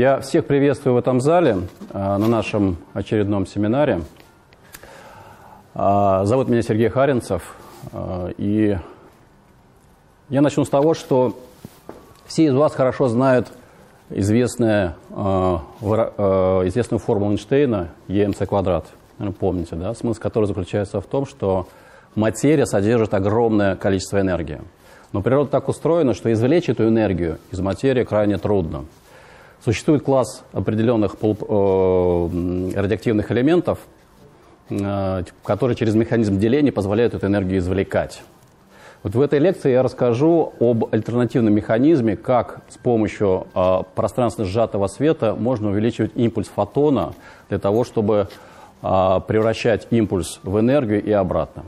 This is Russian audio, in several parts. Я всех приветствую в этом зале на нашем очередном семинаре. Зовут меня Сергей Харинцев. И я начну с того, что все из вас хорошо знают известную формулу Эйнштейна E mc². Наверное, помните, да? Смысл которой заключается в том, что материя содержит огромное количество энергии. Но природа так устроена, что извлечь эту энергию из материи крайне трудно. Существует класс определенных радиоактивных элементов, которые через механизм деления позволяют эту энергию извлекать. Вот в этой лекции я расскажу об альтернативном механизме, как с помощью пространственно сжатого света можно увеличивать импульс фотона для того, чтобы превращать импульс в энергию и обратно.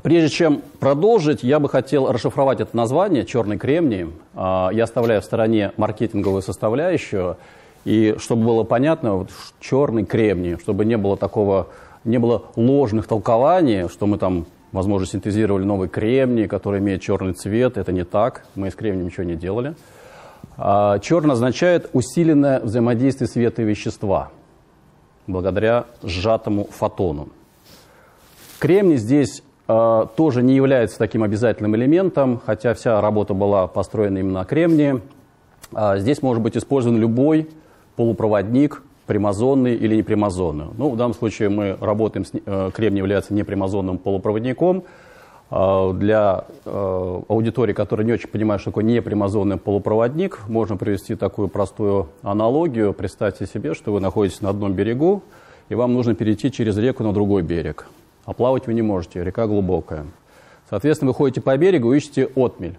Прежде чем продолжить, я бы хотел расшифровать это название «Черный кремний». Я оставляю в стороне маркетинговую составляющую. И чтобы было понятно, вот, «Черный кремний», чтобы не было такого, не было ложных толкований, что мы там, возможно, синтезировали новый кремний, который имеет черный цвет. Это не так. Мы с кремнием ничего не делали. Черный означает усиленное взаимодействие света и вещества благодаря сжатому фотону. Кремний здесь тоже не является таким обязательным элементом, хотя вся работа была построена именно на кремнии. Здесь может быть использован любой полупроводник, премазонный или непремазонный. Ну, в данном случае мы работаем с кремний является непремазонным полупроводником. Для аудитории, которая не очень понимает, что такое непремазонный полупроводник, можно привести такую простую аналогию. Представьте себе, что вы находитесь на одном берегу, и вам нужно перейти через реку на другой берег. А плавать вы не можете, река глубокая. Соответственно, вы ходите по берегу и ищете отмель.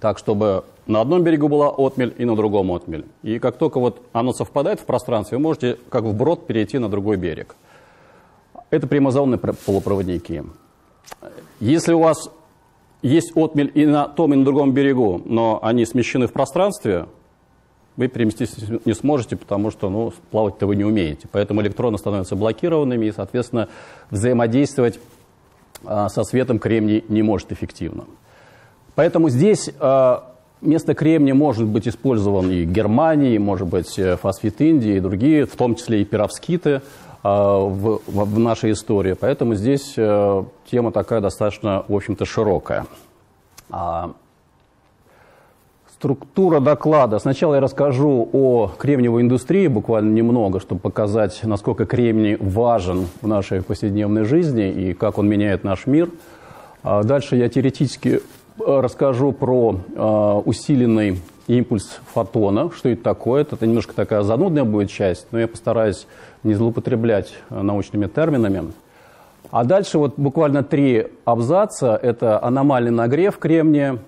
Так, чтобы на одном берегу была отмель и на другом отмель. И как только вот оно совпадает в пространстве, вы можете как вброд перейти на другой берег. Это прямозонные полупроводники. Если у вас есть отмель и на том, и на другом берегу, но они смещены в пространстве, вы переместиться не сможете, потому что ну, плавать-то вы не умеете. Поэтому электроны становятся блокированными, и, соответственно, взаимодействовать со светом кремний не может эффективно. Поэтому здесь вместо кремния может быть использован и германий, может быть фосфит Индии и другие, в том числе и перовскиты в нашей истории. Поэтому здесь тема такая достаточно, в общем-то, широкая. Структура доклада. Сначала я расскажу о кремниевой индустрии, буквально немного, чтобы показать, насколько кремний важен в нашей повседневной жизни и как он меняет наш мир. Дальше я теоретически расскажу про усиленный импульс фотона, что это такое. Это немножко такая занудная будет часть, но я постараюсь не злоупотреблять научными терминами. А дальше вот буквально 3 абзаца. Это аномальный нагрев кремния,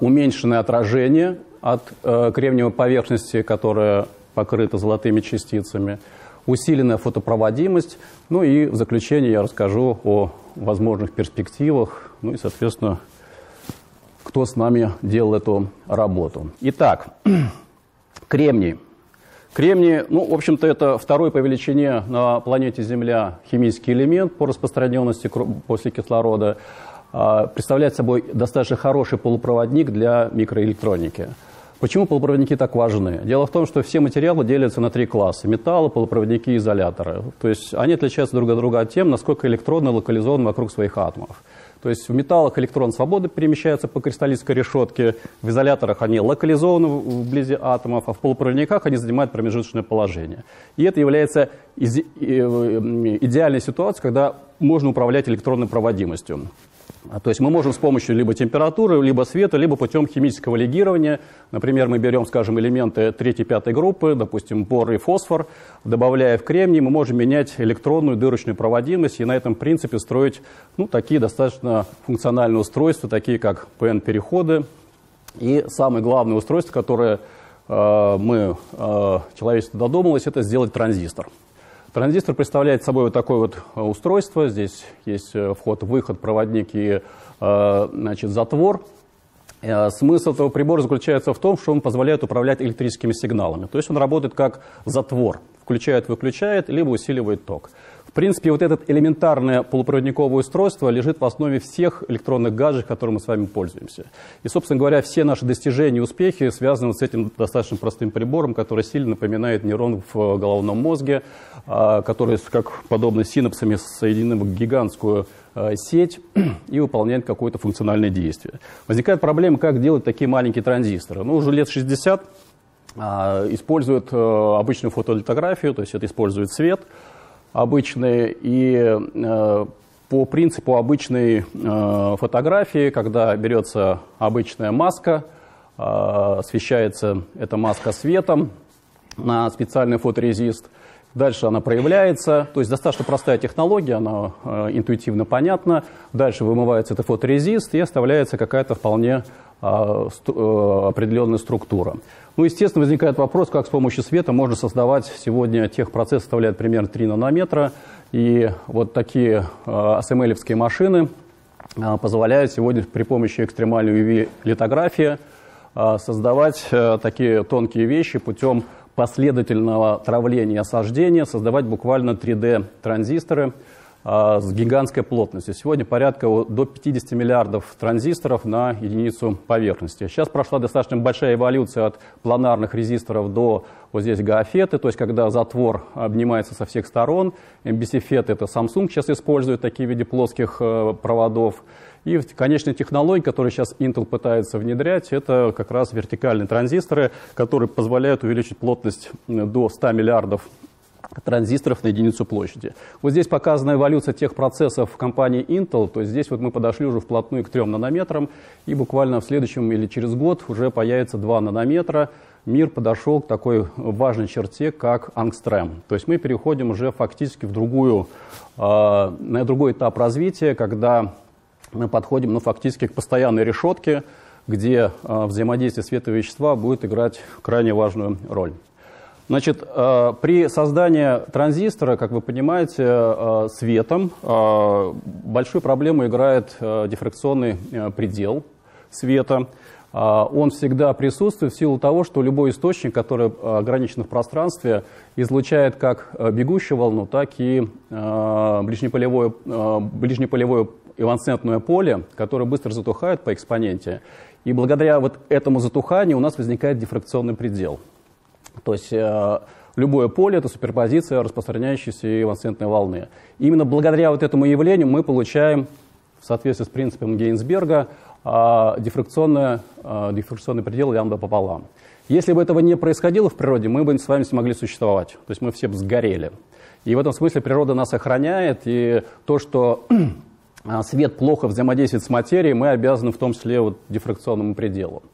уменьшенное отражение от кремниевой поверхности, которая покрыта золотыми частицами, усиленная фотопроводимость. Ну и в заключение я расскажу о возможных перспективах, ну и, соответственно, кто с нами делал эту работу. Итак, кремний. Кремний, ну, в общем-то, это второй по величине на планете Земля химический элемент по распространенности после кислорода. Представляет собой достаточно хороший полупроводник для микроэлектроники. Почему полупроводники так важны? Дело в том, что все материалы делятся на 3 класса. Металлы, полупроводники и изоляторы. То есть они отличаются друг от друга тем, насколько электроны локализованы вокруг своих атомов. То есть в металлах электрон свободно перемещается по кристаллической решетке, в изоляторах они локализованы вблизи атомов, а в полупроводниках они занимают промежуточное положение. И это является идеальной ситуацией, когда можно управлять электронной проводимостью. То есть мы можем с помощью либо температуры, либо света, либо путем химического лигирования. Например, мы берем, скажем, элементы 3-5 группы, допустим, бор и фосфор, добавляя в кремний, мы можем менять электронную дырочную проводимость и на этом принципе строить ну, такие достаточно функциональные устройства, такие как ПН-переходы. И самое главное устройство, которое человечество додумалось, это сделать транзистор. Транзистор представляет собой вот такое вот устройство. Здесь есть вход-выход, проводник и значит, затвор. Смысл этого прибора заключается в том, что он позволяет управлять электрическими сигналами. То есть он работает как затвор. Включает-выключает, либо усиливает ток. В принципе, вот это элементарное полупроводниковое устройство лежит в основе всех электронных гаджетов, которыми мы с вами пользуемся. И, собственно говоря, все наши достижения и успехи связаны с этим достаточно простым прибором, который сильно напоминает нейрон в головном мозге, который, как подобно синапсами, соединен в гигантскую сеть и выполняет какое-то функциональное действие. Возникает проблема, как делать такие маленькие транзисторы. Ну, уже лет 60 используют обычную фотолитографию, то есть это использует свет обычный, и по принципу обычной фотографии, когда берется обычная маска, освещается эта маска светом на специальный фоторезист, дальше она проявляется, то есть достаточно простая технология, она интуитивно понятна, дальше вымывается этот фоторезист и оставляется какая-то вполне определенная структура. Ну, естественно, возникает вопрос, как с помощью света можно создавать. Сегодня техпроцесс составляет примерно 3 нанометра, и вот такие SML-евские машины позволяют сегодня при помощи экстремальной UV-литографии создавать такие тонкие вещи путем последовательного травления и осаждения, создавать буквально 3D-транзисторы с гигантской плотностью. Сегодня порядка до 50 миллиардов транзисторов на единицу поверхности. Сейчас прошла достаточно большая эволюция от планарных резисторов до вот здесь гаофеты, то есть когда затвор обнимается со всех сторон. MBC-феты — это Samsung сейчас использует такие в виде плоских проводов. И конечная технология, которую сейчас Intel пытается внедрять, это как раз вертикальные транзисторы, которые позволяют увеличить плотность до 100 миллиардов транзисторов на единицу площади. Вот здесь показана эволюция тех процессов в компании Intel, то есть здесь вот мы подошли уже вплотную к 3 нанометрам, и буквально в следующем или через год уже появится 2 нанометра. Мир подошел к такой важной черте, как ангстрем. То есть мы переходим уже фактически в на другой этап развития, когда мы подходим, ну, фактически к постоянной решетке, где взаимодействие света и вещества будет играть крайне важную роль. Значит, при создании транзистора, как вы понимаете, светом большую проблему играет дифракционный предел света. Он всегда присутствует в силу того, что любой источник, который ограничен в пространстве, излучает как бегущую волну, так и ближнеполевое эвансцентное поле, которое быстро затухает по экспоненте. И благодаря вот этому затуханию у нас возникает дифракционный предел. То есть любое поле — это суперпозиция распространяющейся эвансцентной волны. Именно благодаря вот этому явлению мы получаем, в соответствии с принципом Гейнсберга, дифракционный предел лямбда пополам. Если бы этого не происходило в природе, мы бы с вами смогли существовать. То есть мы все бы сгорели. И в этом смысле природа нас охраняет, и то, что свет плохо взаимодействует с материей, мы обязаны в том числе вот дифракционному пределу.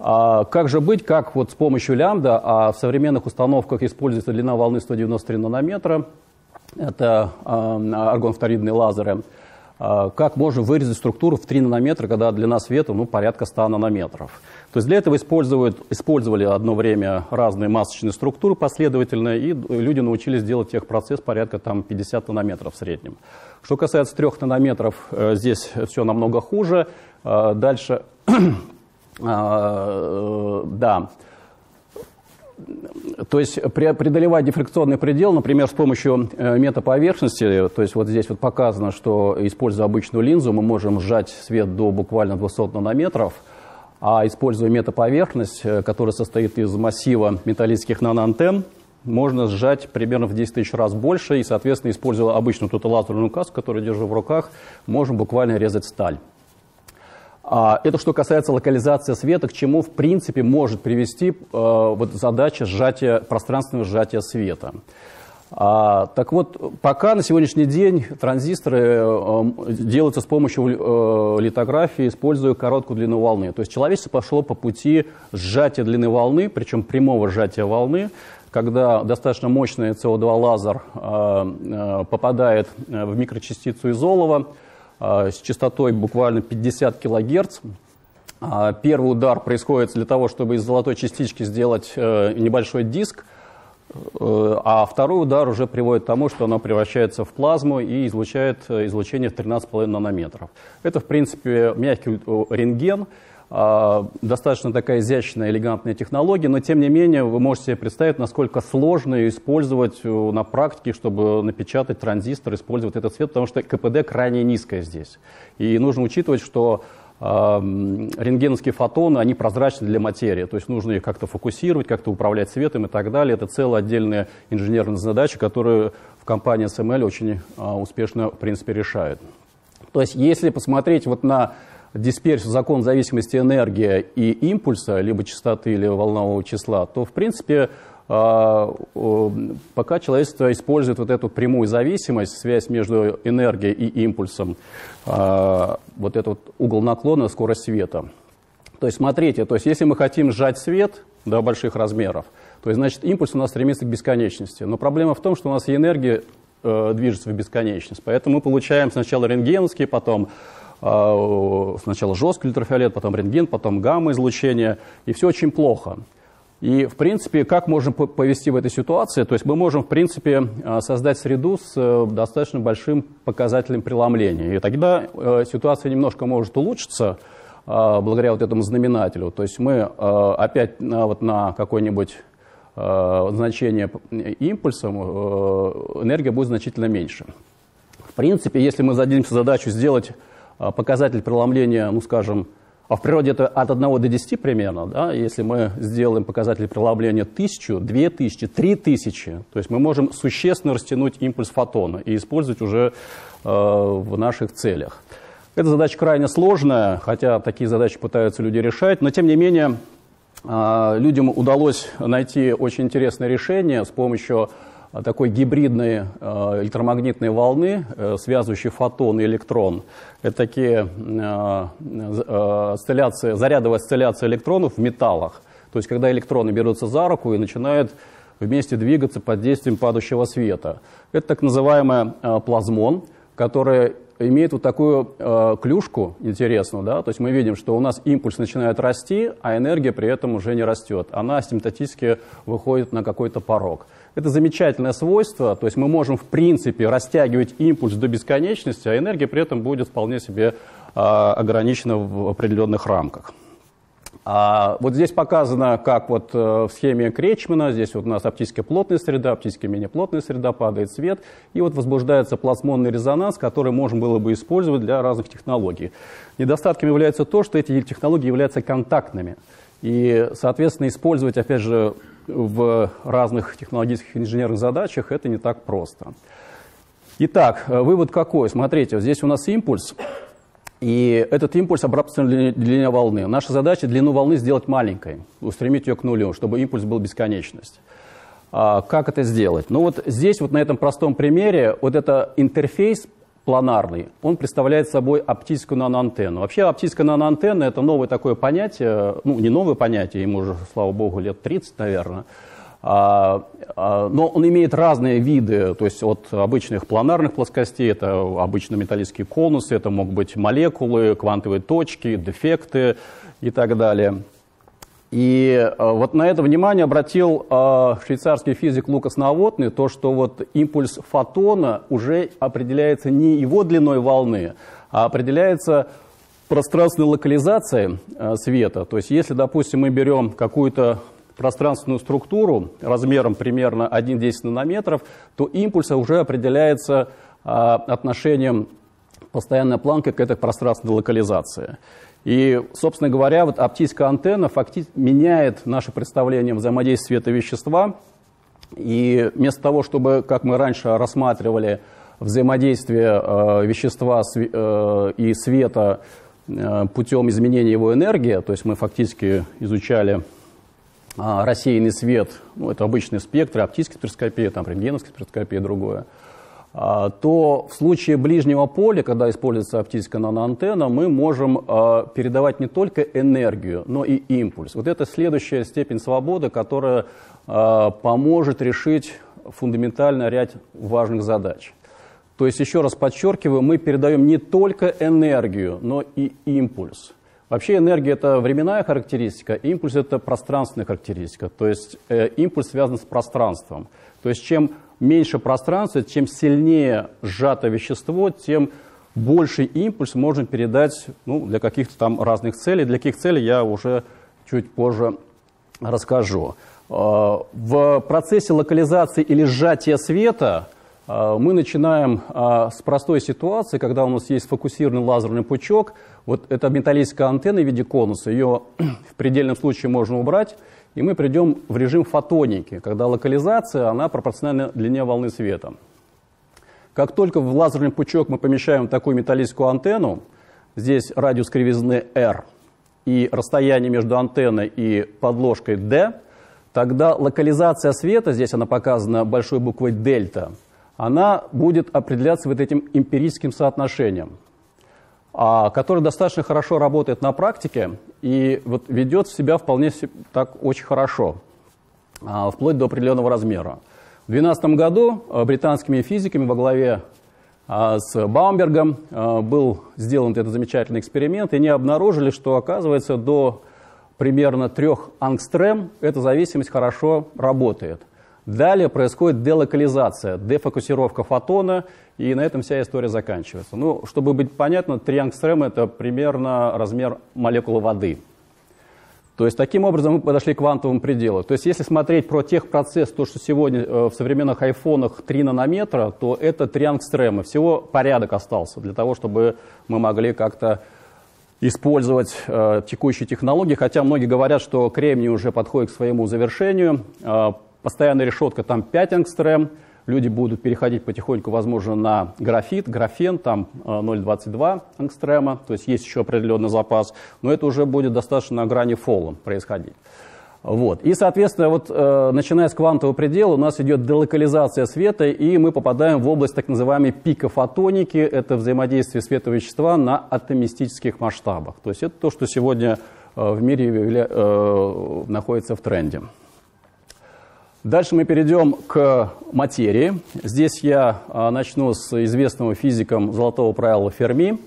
Как же быть, как вот с помощью лямбда, а в современных установках используется длина волны 193 нанометра, это аргон-фторидные лазеры, как можно вырезать структуру в 3 нанометра, когда длина света, ну, порядка 100 нанометров. То есть для этого использовали одно время разные масочные структуры последовательные, и люди научились делать техпроцесс порядка там 50 нанометров в среднем. Что касается 3 нанометров, здесь все намного хуже. Дальше... Да, то есть преодолевать дифракционный предел, например, с помощью метаповерхности, то есть вот здесь вот показано, что, используя обычную линзу, мы можем сжать свет до буквально 200 нанометров, а используя метаповерхность, которая состоит из массива металлических наноантенн, можно сжать примерно в 10 тысяч раз больше, и, соответственно, используя обычную лазерную каску, которую держу в руках, можем буквально резать сталь. Это что касается локализации света, к чему, в принципе, может привести вот задача сжатия, пространственного сжатия света. Так вот, пока на сегодняшний день транзисторы делаются с помощью литографии, используя короткую длину волны. То есть человечество пошло по пути сжатия длины волны, причем прямого сжатия волны, когда достаточно мощный CO2-лазер попадает в микрочастицу изолова с частотой буквально 50 кГц. Первый удар происходит для того, чтобы из золотой частички сделать небольшой диск, а второй удар уже приводит к тому, что она превращается в плазму и излучает излучение в 13,5 нанометров. Это, в принципе, мягкий рентген, достаточно такая изящная, элегантная технология, но тем не менее вы можете себе представить, насколько сложно ее использовать на практике, чтобы напечатать транзистор, использовать этот свет, потому что КПД крайне низкое здесь. И нужно учитывать, что рентгеновские фотоны, они прозрачны для материи, то есть нужно их как-то фокусировать, как-то управлять светом и так далее. Это целая отдельная инженерная задача, которую в компании SML очень успешно, в принципе, решает. То есть если посмотреть вот на дисперсию, закон зависимости энергии и импульса, либо частоты, или волнового числа, то, в принципе, пока человечество использует вот эту прямую зависимость, связь между энергией и импульсом, вот этот угол наклона, скорость света. То есть, смотрите, то есть, если мы хотим сжать свет до больших размеров, то есть, значит, импульс у нас стремится к бесконечности. Но проблема в том, что у нас и энергия движется в бесконечность. Поэтому мы получаем сначала рентгеновский, потом сначала жесткий ультрафиолет, потом рентген, потом гамма-излучение, и все очень плохо. И, в принципе, как можно повести в этой ситуации? То есть мы можем, в принципе, создать среду с достаточно большим показателем преломления. И тогда ситуация немножко может улучшиться благодаря вот этому знаменателю. То есть мы опять вот на какой-нибудь значение импульсом энергия будет значительно меньше. В принципе, если мы зададимся задачу сделать показатель преломления, ну, скажем, а в природе это от 1 до 10 примерно, да? Если мы сделаем показатель преломления 1000, 2000, 3000, то есть мы можем существенно растянуть импульс фотона и использовать уже в наших целях. Эта задача крайне сложная, хотя такие задачи пытаются люди решать, но тем не менее людям удалось найти очень интересное решение с помощью такой гибридной электромагнитной волны, связывающей фотон и электрон. Это такие осцилляции, зарядовая осцилляция электронов в металлах. То есть когда электроны берутся за руку и начинают вместе двигаться под действием падающего света. Это так называемый плазмон, который имеет вот такую клюшку интересную, да? То есть мы видим, что у нас импульс начинает расти, а энергия при этом уже не растет. Она симптотически выходит на какой-то порог. Это замечательное свойство, то есть мы можем в принципе растягивать импульс до бесконечности, а энергия при этом будет вполне себе ограничена в определенных рамках. Вот здесь показано, как вот в схеме Кречмана, здесь вот у нас оптическая плотная среда, оптическая менее плотная среда, падает свет, и вот возбуждается плазмонный резонанс, который можно было бы использовать для разных технологий. Недостатком является то, что эти технологии являются контактными, и, соответственно, использовать, опять же, в разных технологических инженерных задачах это не так просто. Итак, вывод какой? Смотрите, вот здесь у нас импульс. И этот импульс обрабатывается на длине волны. Наша задача длину волны сделать маленькой, устремить ее к нулю, чтобы импульс был бесконечность. Как это сделать? Ну вот здесь вот на этом простом примере вот это интерфейс планарный, он представляет собой оптическую наноантенну. Вообще оптическая наноантенна – это новое такое понятие, ну не новое понятие, ему уже, слава богу, лет 30, наверное. Но он имеет разные виды, то есть от обычных планарных плоскостей, это обычно металлические конусы, это могут быть молекулы, квантовые точки, дефекты и так далее. И вот на это внимание обратил швейцарский физик Лукас Навотный, то, что вот импульс фотона уже определяется не его длиной волны, а определяется пространственной локализацией света. То есть если, допустим, мы берем какую-то пространственную структуру размером примерно 1,10 нанометров, то импульс уже определяется отношением постоянной планки к этой пространственной локализации. И, собственно говоря, вот оптическая антенна фактически меняет наше представление взаимодействия света и вещества. И вместо того, чтобы, как мы раньше рассматривали, взаимодействие вещества и света путем изменения его энергии, то есть мы фактически изучали рассеянный свет, ну, это обычные спектры, оптическая спектроскопия, там, рентгеновская спектроскопия и другое, то в случае ближнего поля, когда используется оптическая наноантенна, мы можем передавать не только энергию, но и импульс. Вот это следующая степень свободы, которая поможет решить фундаментально ряд важных задач. То есть, еще раз подчеркиваю, мы передаем не только энергию, но и импульс. Вообще энергия – это временная характеристика, импульс – это пространственная характеристика. То есть импульс связан с пространством. То есть чем меньше пространства, чем сильнее сжато вещество, тем больший импульс можно передать для каких-то там разных целей. Для каких целей я уже чуть позже расскажу. В процессе локализации или сжатия света мы начинаем с простой ситуации, когда у нас есть сфокусированный лазерный пучок. Вот это металлическая антенна в виде конуса, ее в предельном случае можно убрать, и мы придем в режим фотоники, когда локализация, она пропорциональна длине волны света. Как только в лазерный пучок мы помещаем такую металлическую антенну, здесь радиус кривизны R и расстояние между антенной и подложкой D, тогда локализация света, здесь она показана большой буквой дельта, она будет определяться вот этим эмпирическим соотношением, которое достаточно хорошо работает на практике и вот ведет себя вполне так очень хорошо, вплоть до определенного размера. В 2012 году британскими физиками во главе с Баумбергом был сделан этот замечательный эксперимент, и они обнаружили, что, оказывается, до примерно 3 ангстрем эта зависимость хорошо работает. Далее происходит делокализация, дефокусировка фотона, и на этом вся история заканчивается. Ну, чтобы быть понятно, 3 ангстрема – это примерно размер молекулы воды. То есть таким образом мы подошли к квантовому пределу. То есть если смотреть про техпроцесс, то, что сегодня в современных айфонах 3 нанометра, то это 3 ангстрема. Всего порядок остался для того, чтобы мы могли как-то использовать текущие технологии. Хотя многие говорят, что кремний уже подходит к своему завершению. Постоянная решетка там 5 ангстрем. Люди будут переходить потихоньку, возможно, на графит, графен, там 0,22 ангстрема, то есть есть еще определенный запас, но это уже будет достаточно на грани фола происходить. Вот. И, соответственно, вот, начиная с квантового предела, у нас идет делокализация света, и мы попадаем в область так называемой пикофотоники, это взаимодействие света и вещества на атомистических масштабах. То есть это то, что сегодня в мире находится в тренде. Дальше мы перейдем к материи. Здесь я начну с известного физиком золотого правила Ферми.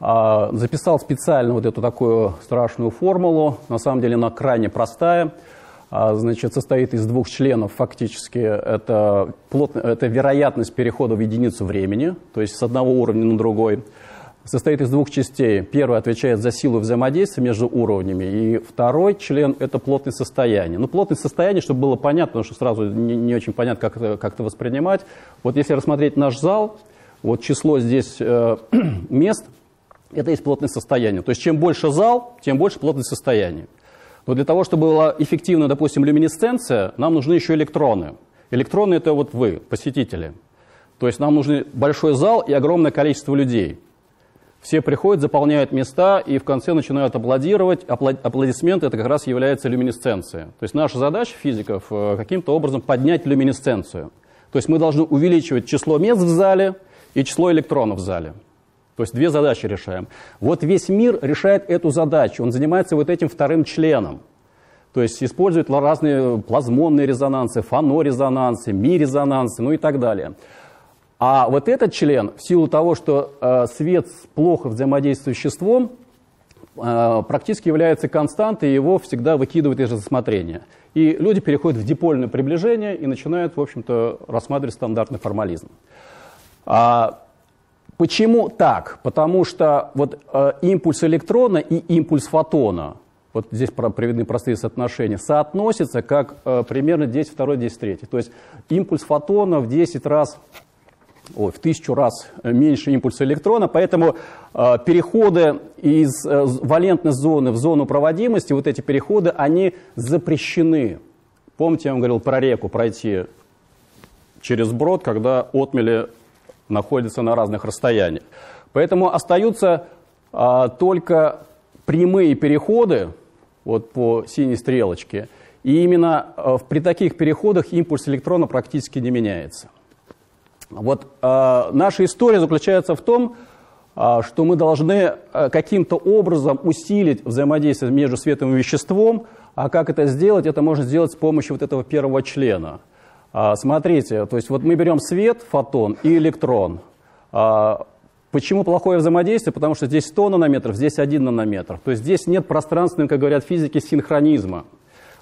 Записал специально вот эту такую страшную формулу. На самом деле она крайне простая. Значит, состоит из 2 членов фактически. Это вероятность перехода в единицу времени, то есть с одного уровня на другой. Состоит из 2 частей. Первый отвечает за силу взаимодействия между уровнями, и второй член – это плотность состояния. Ну, плотность состояния, чтобы было понятно, потому что сразу не очень понятно, как это воспринимать. Вот если рассмотреть наш зал, вот число здесь мест – это есть плотность состояния. То есть чем больше зал, тем больше плотность состояния. Но для того, чтобы была эффективна, допустим, люминесценция, нам нужны еще электроны. Электроны – это вот вы, посетители. То есть нам нужен большой зал и огромное количество людей. Все приходят, заполняют места и в конце начинают аплодировать. Аплодисменты – это как раз является люминесценция. То есть наша задача физиков каким-то образом поднять люминесценцию. То есть мы должны увеличивать число мест в зале и число электронов в зале. То есть 2 задачи решаем. Вот весь мир решает эту задачу. Он занимается вот этим вторым членом. То есть использует разные плазмонные резонансы, фонорезонансы, ми-резонансы, ну и так далее. А вот этот член, в силу того, что свет плохо взаимодействует с веществом, практически является константой, и его всегда выкидывает из рассмотрения. И люди переходят в дипольное приближение и начинают, в общем-то, рассматривать стандартный формализм. Почему так? Потому что вот импульс электрона и импульс фотона, вот здесь приведены простые соотношения, соотносятся как примерно 10², 10³. То есть импульс фотона в 1000 раз меньше импульса электрона, поэтому переходы из валентной зоны в зону проводимости, вот эти переходы, они запрещены. Помните, я вам говорил про реку, пройти через брод, когда отмели находятся на разных расстояниях. Поэтому остаются только прямые переходы, вот по синей стрелочке, и именно при таких переходах импульс электрона практически не меняется. Вот наша история заключается в том, что мы должны каким-то образом усилить взаимодействие между светом и веществом. А как это сделать? Это можно сделать с помощью вот этого первого члена. Смотрите, то есть вот мы берем свет, фотон и электрон. Почему плохое взаимодействие? Потому что здесь 100 нанометров, здесь 1 нанометр. То есть здесь нет пространственного, как говорят физики, синхронизма.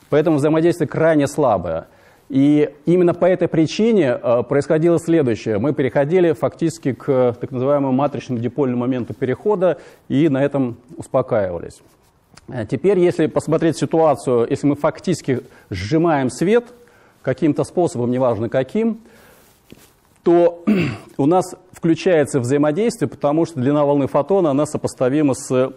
Поэтому взаимодействие крайне слабое. И именно по этой причине происходило следующее. Мы переходили фактически к так называемому матричному дипольному моменту перехода и на этом успокаивались. Теперь, если посмотреть ситуацию, если мы фактически сжимаем свет каким-то способом, неважно каким, то у нас включается взаимодействие, потому что длина волны фотона, она сопоставима с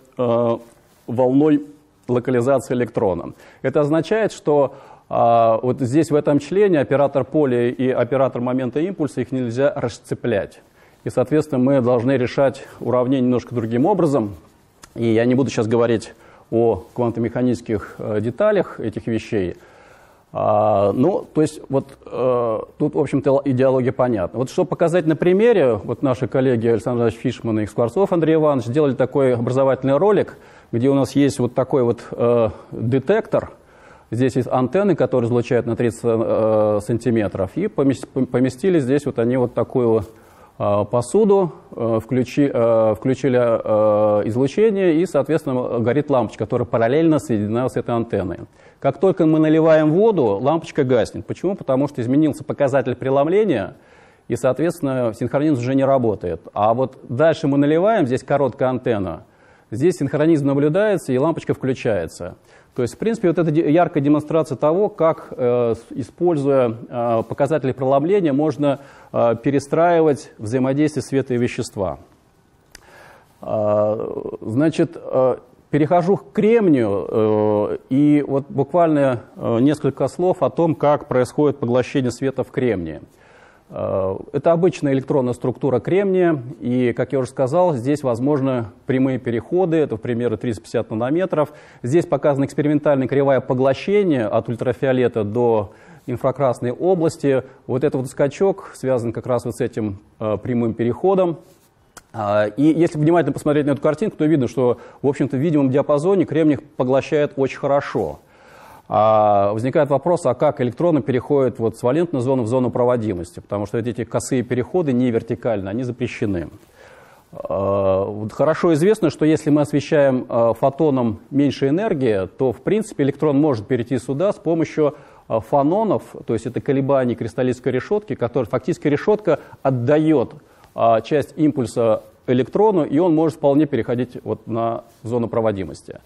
волной локализации электрона. Это означает, что вот здесь в этом члене оператор поля и оператор момента импульса, их нельзя расцеплять. И, соответственно, мы должны решать уравнение немножко другим образом. И я не буду сейчас говорить о квантомеханических деталях этих вещей. Ну, то есть, вот тут, в общем-то, идеология понятна. Вот что показать на примере, вот наши коллеги Александр Иванович Фишман и Скворцов Андрей Иванович сделали такой образовательный ролик, где у нас есть вот такой вот детектор. Здесь есть антенны, которые излучают на 30 сантиметров. И поместили здесь вот они вот такую посуду, включили излучение, и, соответственно, горит лампочка, которая параллельно соединена с этой антенной. Как только мы наливаем воду, лампочка гаснет. Почему? Потому что изменился показатель преломления, и, соответственно, синхронизм уже не работает. А вот дальше мы наливаем, здесь короткая антенна, здесь синхронизм наблюдается, и лампочка включается. То есть, в принципе, вот это яркая демонстрация того, как, используя показатели преломления, можно перестраивать взаимодействие света и вещества. Значит, перехожу к кремнию, и вот буквально несколько слов о том, как происходит поглощение света в кремнии. Это обычная электронная структура кремния, и, как я уже сказал, здесь возможны прямые переходы, это примерно 350 нанометров. Здесь показана экспериментальная кривая поглощения от ультрафиолета до инфракрасной области. Вот этот вот скачок связан как раз вот с этим прямым переходом. И если внимательно посмотреть на эту картинку, то видно, что, в общем-то, в видимом диапазоне кремний поглощает очень хорошо. Возникает вопрос, а как электроны переходят вот с валентной зоны в зону проводимости, потому что эти косые переходы не вертикальны, они запрещены. Хорошо известно, что если мы освещаем фотоном меньше энергии, то, в принципе, электрон может перейти сюда с помощью фононов, то есть это колебания кристаллической решетки, которая фактически решетка отдает часть импульса электрону, и он может вполне переходить вот на зону проводимости.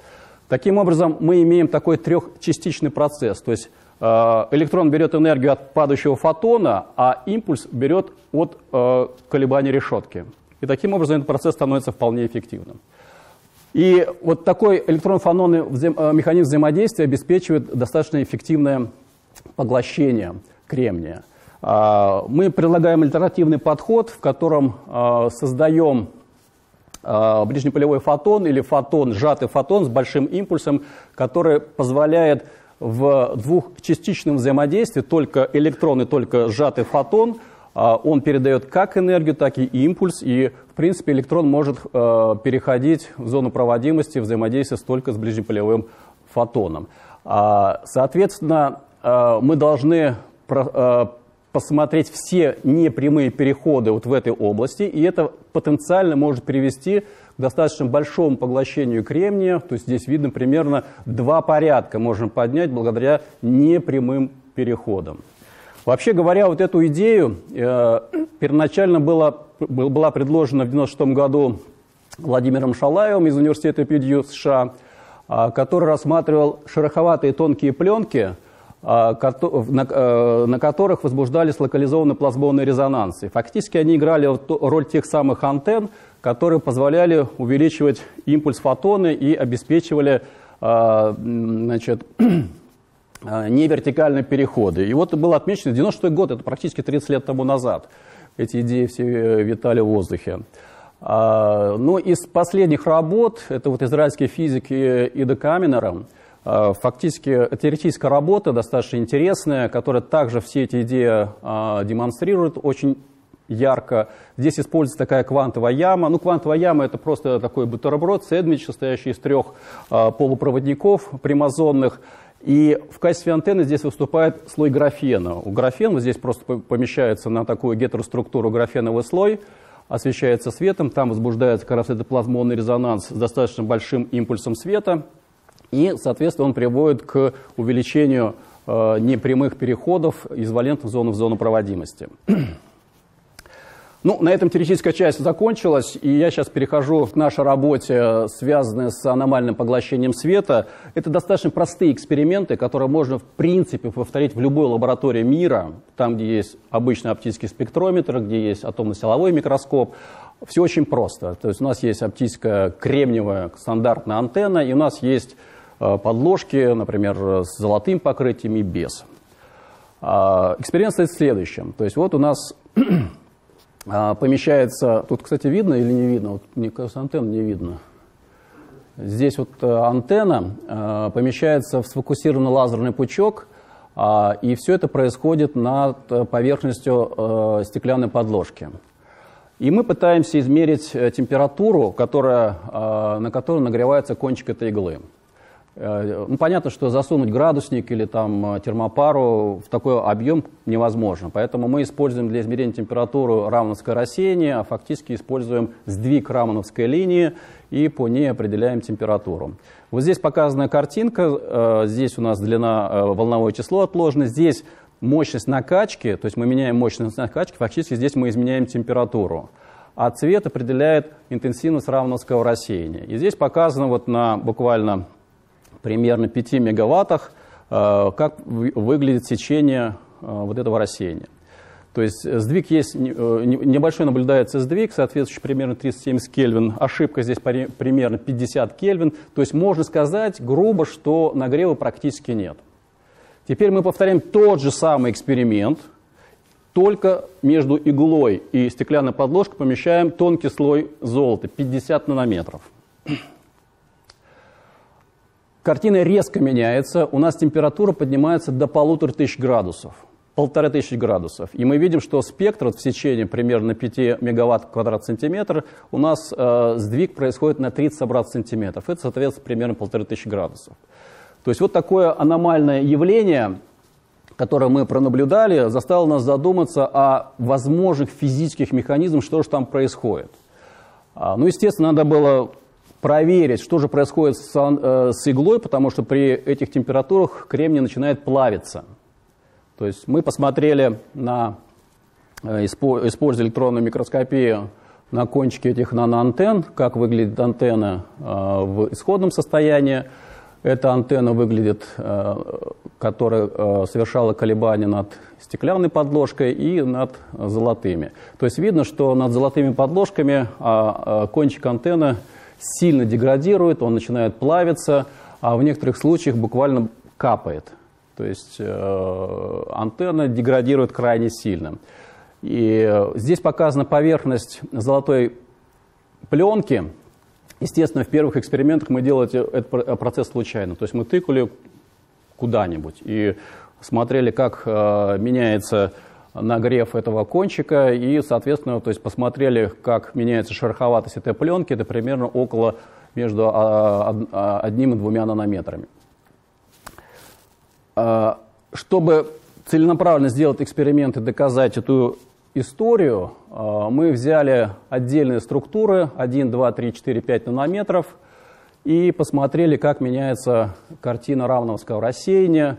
Таким образом, мы имеем такой трехчастичный процесс, то есть электрон берет энергию от падающего фотона, а импульс берет от колебаний решетки. И таким образом этот процесс становится вполне эффективным. И вот такой электрон-фононный механизм взаимодействия обеспечивает достаточно эффективное поглощение кремния. Мы предлагаем альтернативный подход, в котором создаем ближнеполевой фотон или фотон, сжатый фотон с большим импульсом, который позволяет в двухчастичном взаимодействии только электрон и только сжатый фотон, он передает как энергию, так и импульс, и, в принципе, электрон может переходить в зону проводимости, взаимодействия только с ближнеполевым фотоном. Соответственно, мы должны посмотреть все непрямые переходы вот в этой области, и это потенциально может привести к достаточно большому поглощению кремния. То есть здесь видно примерно два порядка можно поднять благодаря непрямым переходам. Вообще говоря, вот эту идею первоначально была предложена в 1996 году Владимиром Шалаевым из университета Пердью США, который рассматривал шероховатые тонкие пленки, на которых возбуждались локализованные плазмонные резонансы. Фактически они играли роль тех самых антенн, которые позволяли увеличивать импульс фотона и обеспечивали, значит, невертикальные переходы. И вот было отмечено, 96-й год, это практически 30 лет тому назад. Эти идеи все витали в воздухе. Но из последних работ, это вот израильский физик Ида Каминера, фактически теоретическая работа, достаточно интересная, которая также все эти идеи демонстрирует очень ярко. Здесь используется такая квантовая яма. Ну, квантовая яма – это просто такой бутерброд, сэндвич, состоящий из трех полупроводников примазонных. И в качестве антенны здесь выступает слой графена. У графена здесь просто помещается на такую гетероструктуру графеновый слой, освещается светом, там возбуждается как раз этот плазмонный резонанс с достаточно большим импульсом света. И, соответственно, он приводит к увеличению непрямых переходов из валентных зон в зону проводимости. Ну, на этом теоретическая часть закончилась, и я сейчас перехожу к нашей работе, связанной с аномальным поглощением света. Это достаточно простые эксперименты, которые можно, в принципе, повторить в любой лаборатории мира, там, где есть обычный оптический спектрометр, где есть атомно-силовой микроскоп. Все очень просто. То есть у нас есть оптическая кремниевая стандартная антенна, и у нас есть подложки, например, с золотым покрытием и без. Эксперимент состоит в следующем. То есть вот у нас... помещается, тут, кстати, видно или не видно? Вот, мне кажется, антенну не видно. Здесь вот антенна помещается в сфокусированный лазерный пучок, и все это происходит над поверхностью стеклянной подложки. И мы пытаемся измерить температуру, на которую нагревается кончик этой иглы. Ну, понятно, что засунуть градусник или там термопару в такой объем невозможно. Поэтому мы используем для измерения температуры рамановское рассеяние, а фактически используем сдвиг рамановской линии и по ней определяем температуру. Вот здесь показана картинка. Здесь у нас длина, волновое число отложено. Здесь мощность накачки, то есть мы меняем мощность накачки, фактически здесь мы изменяем температуру. А цвет определяет интенсивность рамановского рассеяния. И здесь показано вот на буквально... примерно 5 мегаваттах, как выглядит сечение вот этого рассеяния. То есть сдвиг есть, небольшой наблюдается сдвиг, соответствующий примерно 370 Кельвин, ошибка здесь примерно 50 Кельвин. То есть можно сказать грубо, что нагрева практически нет. Теперь мы повторяем тот же самый эксперимент, только между иглой и стеклянной подложкой помещаем тонкий слой золота, 50 нанометров. Картина резко меняется, у нас температура поднимается до 1500 градусов. И мы видим, что спектр в сечении примерно 5 мегаватт квадрат сантиметр, у нас сдвиг происходит на 30 обратных сантиметров. Это, соответственно, примерно 1500 градусов. То есть вот такое аномальное явление, которое мы пронаблюдали, заставило нас задуматься о возможных физических механизмах, что же там происходит. Ну, естественно, надо было... проверить, что же происходит с иглой, потому что при этих температурах кремний начинает плавиться. То есть мы посмотрели, используя электронную микроскопию, на кончике этих наноантенн, как выглядит антенна в исходном состоянии. Эта антенна выглядит, которая совершала колебания над стеклянной подложкой и над золотыми. То есть видно, что над золотыми подложками кончик антенны сильно деградирует, он начинает плавиться, а в некоторых случаях буквально капает. То есть антенна деградирует крайне сильно. И здесь показана поверхность золотой пленки. Естественно, в первых экспериментах мы делали этот процесс случайно. То есть мы тыкали куда-нибудь и смотрели, как меняется нагрев этого кончика, и, соответственно, то есть посмотрели, как меняется шероховатость этой пленки, это примерно около между 1 и 2 нанометрами. Чтобы целенаправленно сделать эксперимент и доказать эту историю, мы взяли отдельные структуры 1, 2, 3, 4, 5 нанометров и посмотрели, как меняется картина рамановского рассеяния,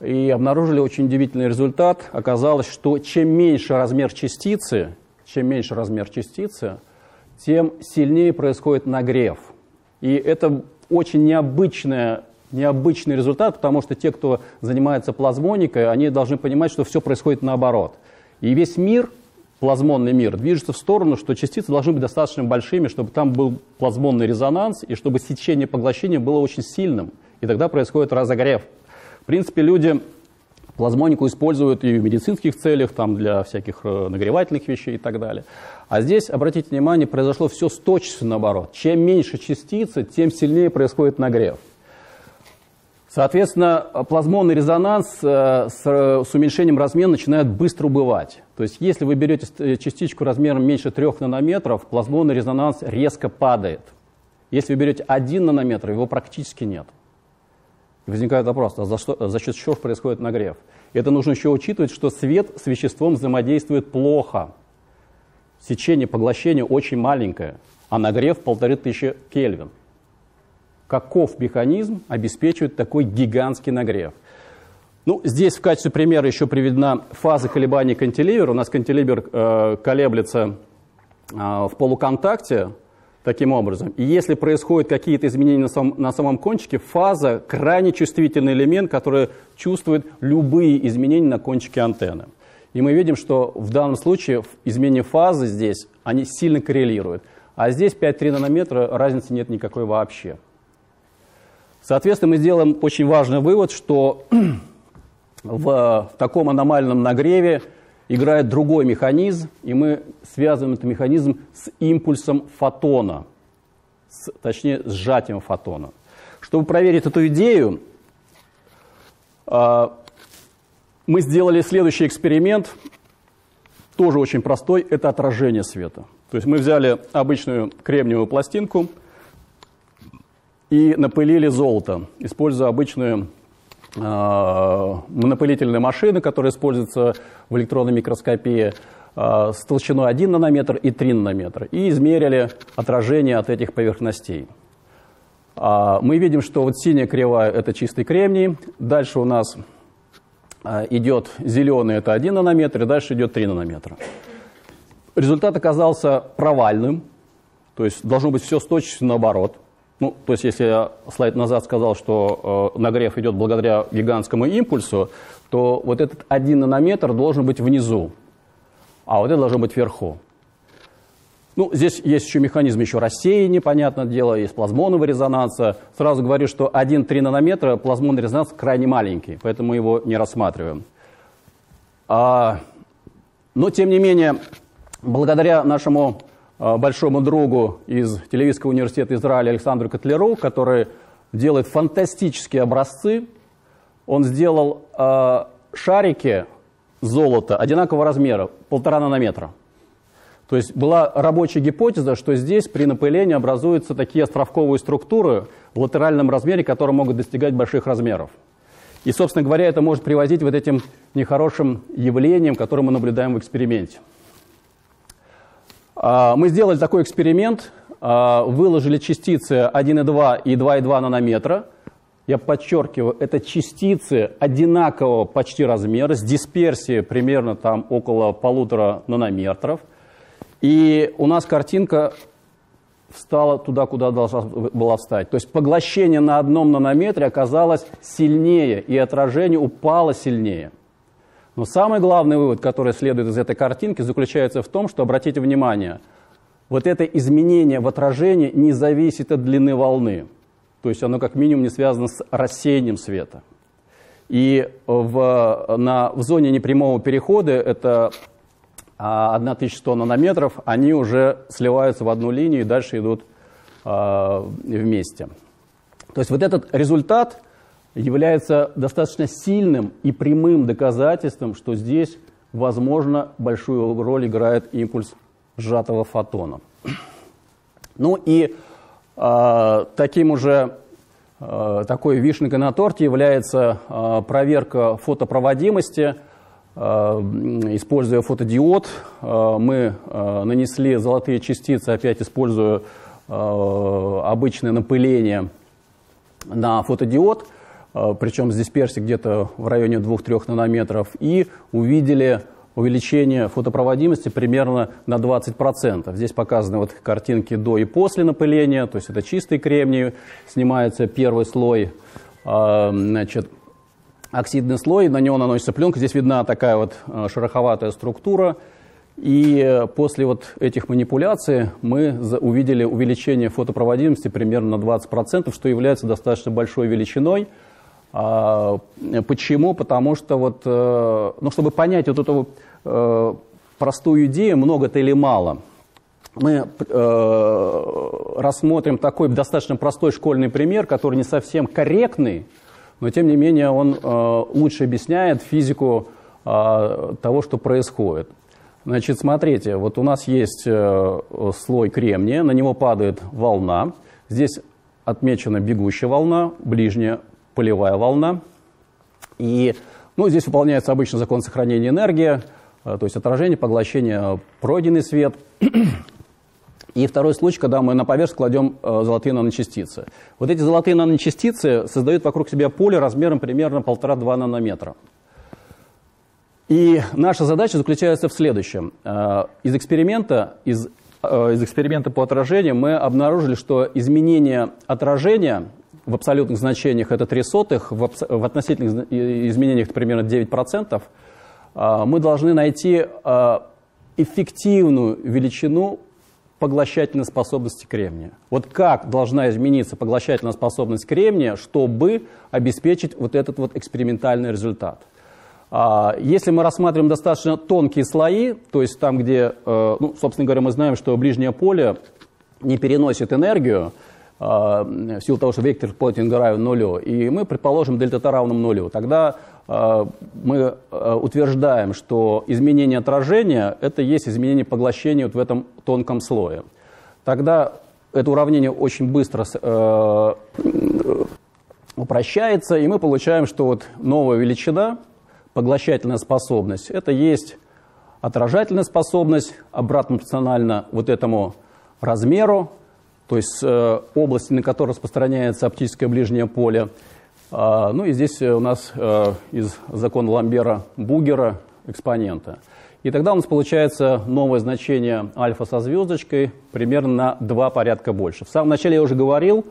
и обнаружили очень удивительный результат. Оказалось, что чем меньше размер частицы, тем сильнее происходит нагрев. И это очень необычный результат, потому что те, кто занимается плазмоникой, они должны понимать, что все происходит наоборот. И весь мир, плазмонный мир, движется в сторону, что частицы должны быть достаточно большими, чтобы там был плазмонный резонанс, и чтобы сечение поглощения было очень сильным. И тогда происходит разогрев. В принципе, люди плазмонику используют и в медицинских целях, там, для всяких нагревательных вещей и так далее. А здесь, обратите внимание, произошло все с точностью наоборот. Чем меньше частицы, тем сильнее происходит нагрев. Соответственно, плазмонный резонанс с уменьшением размера начинает быстро убывать. То есть, если вы берете частичку размером меньше 3 нанометров, плазмонный резонанс резко падает. Если вы берете 1 нанометр, его практически нет. Возникает вопрос, а за счет чего происходит нагрев? Это нужно еще учитывать, что свет с веществом взаимодействует плохо. Сечение поглощения очень маленькое, а нагрев 1500 Кельвин. Каков механизм обеспечивает такой гигантский нагрев? Ну, здесь в качестве примера еще приведена фаза колебаний кантиливера. У нас кантиливер колеблется в полуконтакте таким образом. И если происходят какие-то изменения на самом кончике, фаза – крайне чувствительный элемент, который чувствует любые изменения на кончике антенны. И мы видим, что в данном случае изменения фазы здесь, они сильно коррелируют. А здесь 5,3 нанометра, разницы нет никакой вообще. Соответственно, мы сделаем очень важный вывод, что в таком аномальном нагреве играет другой механизм, и мы связываем этот механизм с импульсом фотона, точнее, с сжатием фотона. Чтобы проверить эту идею, мы сделали следующий эксперимент, тоже очень простой, это отражение света. То есть мы взяли обычную кремниевую пластинку и напылили золото, используя обычную напылительные машины, которые используются в электронной микроскопии, с толщиной 1 нанометр и 3 нанометра, и измерили отражение от этих поверхностей. Мы видим, что вот синяя кривая – это чистый кремний, дальше у нас идет зеленый – это 1 нанометр, и дальше идет 3 нанометра. Результат оказался провальным, то есть должно быть все с точностью наоборот. Ну, то есть, если я слайд назад сказал, что нагрев идет благодаря гигантскому импульсу, то вот этот 1 нанометр должен быть внизу, а вот это должно быть вверху. Ну, здесь есть еще механизм еще рассеяния, понятное дело, есть плазмонного резонанса. Сразу говорю, что 1,3 нанометра плазмонный резонанс крайне маленький, поэтому мы его не рассматриваем. Но, тем не менее, благодаря нашему большому другу из Телевийского университета Израиля Александру Котляру, который делает фантастические образцы. Он сделал шарики золота одинакового размера, 1,5 нанометра. То есть была рабочая гипотеза, что здесь при напылении образуются такие островковые структуры в латеральном размере, которые могут достигать больших размеров. И, собственно говоря, это может приводить вот этим нехорошим явлениям, которые мы наблюдаем в эксперименте. Мы сделали такой эксперимент, выложили частицы 1,2 и 2,2 нанометра. Я подчеркиваю, это частицы одинакового почти размера, с дисперсией примерно там около 1,5 нанометров. И у нас картинка встала туда, куда должна была встать. То есть поглощение на 1 нанометре оказалось сильнее, и отражение упало сильнее. Но самый главный вывод, который следует из этой картинки, заключается в том, что, обратите внимание, вот это изменение в отражении не зависит от длины волны. То есть оно как минимум не связано с рассеянием света. И в зоне непрямого перехода, это 1100 нанометров, они уже сливаются в одну линию и дальше идут вместе. То есть вот этот результат является достаточно сильным и прямым доказательством, что здесь, возможно, большую роль играет импульс сжатого фотона. Ну и такой вишенкой на торте является проверка фотопроводимости. Используя фотодиод, мы нанесли золотые частицы, опять используя обычное напыление на фотодиод, причем с дисперсией где-то в районе 2-3 нанометров, и увидели увеличение фотопроводимости примерно на 20%. Здесь показаны вот картинки до и после напыления, то есть это чистый кремний, снимается первый слой, значит, оксидный слой, на него наносится пленка, здесь видна такая вот шероховатая структура, и после вот этих манипуляций мы увидели увеличение фотопроводимости примерно на 20%, что является достаточно большой величиной. Почему? Потому что, чтобы понять вот эту простую идею, много это или мало, мы рассмотрим такой достаточно простой школьный пример, который не совсем корректный, но тем не менее он лучше объясняет физику того, что происходит. Значит, смотрите, вот у нас есть слой кремния, на него падает волна, здесь отмечена бегущая волна, ближняя полевая волна. И здесь выполняется обычный закон сохранения энергии, то есть отражение, поглощение, пройденный свет. И второй случай, когда мы на поверхность кладем золотые наночастицы. Вот эти золотые наночастицы создают вокруг себя поле размером примерно 1,5-2 нанометра. И наша задача заключается в следующем. Из эксперимента по отражению мы обнаружили, что изменение отражения в абсолютных значениях это 0,03, в относительных изменениях это примерно 9%. Мы должны найти эффективную величину поглощательной способности кремния. Вот как должна измениться поглощательная способность кремния, чтобы обеспечить вот этот вот экспериментальный результат. Если мы рассматриваем достаточно тонкие слои, то есть там, где, ну, собственно говоря, мы знаем, что ближнее поле не переносит энергию в силу того, что вектор Поттинга равен нулю, и мы предположим дельта t равным нулю, тогда мы утверждаем, что изменение отражения – это есть изменение поглощения вот в этом тонком слое. Тогда это уравнение очень быстро упрощается, и мы получаем, что вот новая величина – поглощательная способность – это есть отражательная способность, обратно пропорционально вот этому размеру, то есть области, на которой распространяется оптическое ближнее поле. Ну и здесь у нас из закона Ламбера-Бугера экспонента. И тогда у нас получается новое значение альфа со звездочкой примерно на 2 порядка больше. В самом начале я уже говорил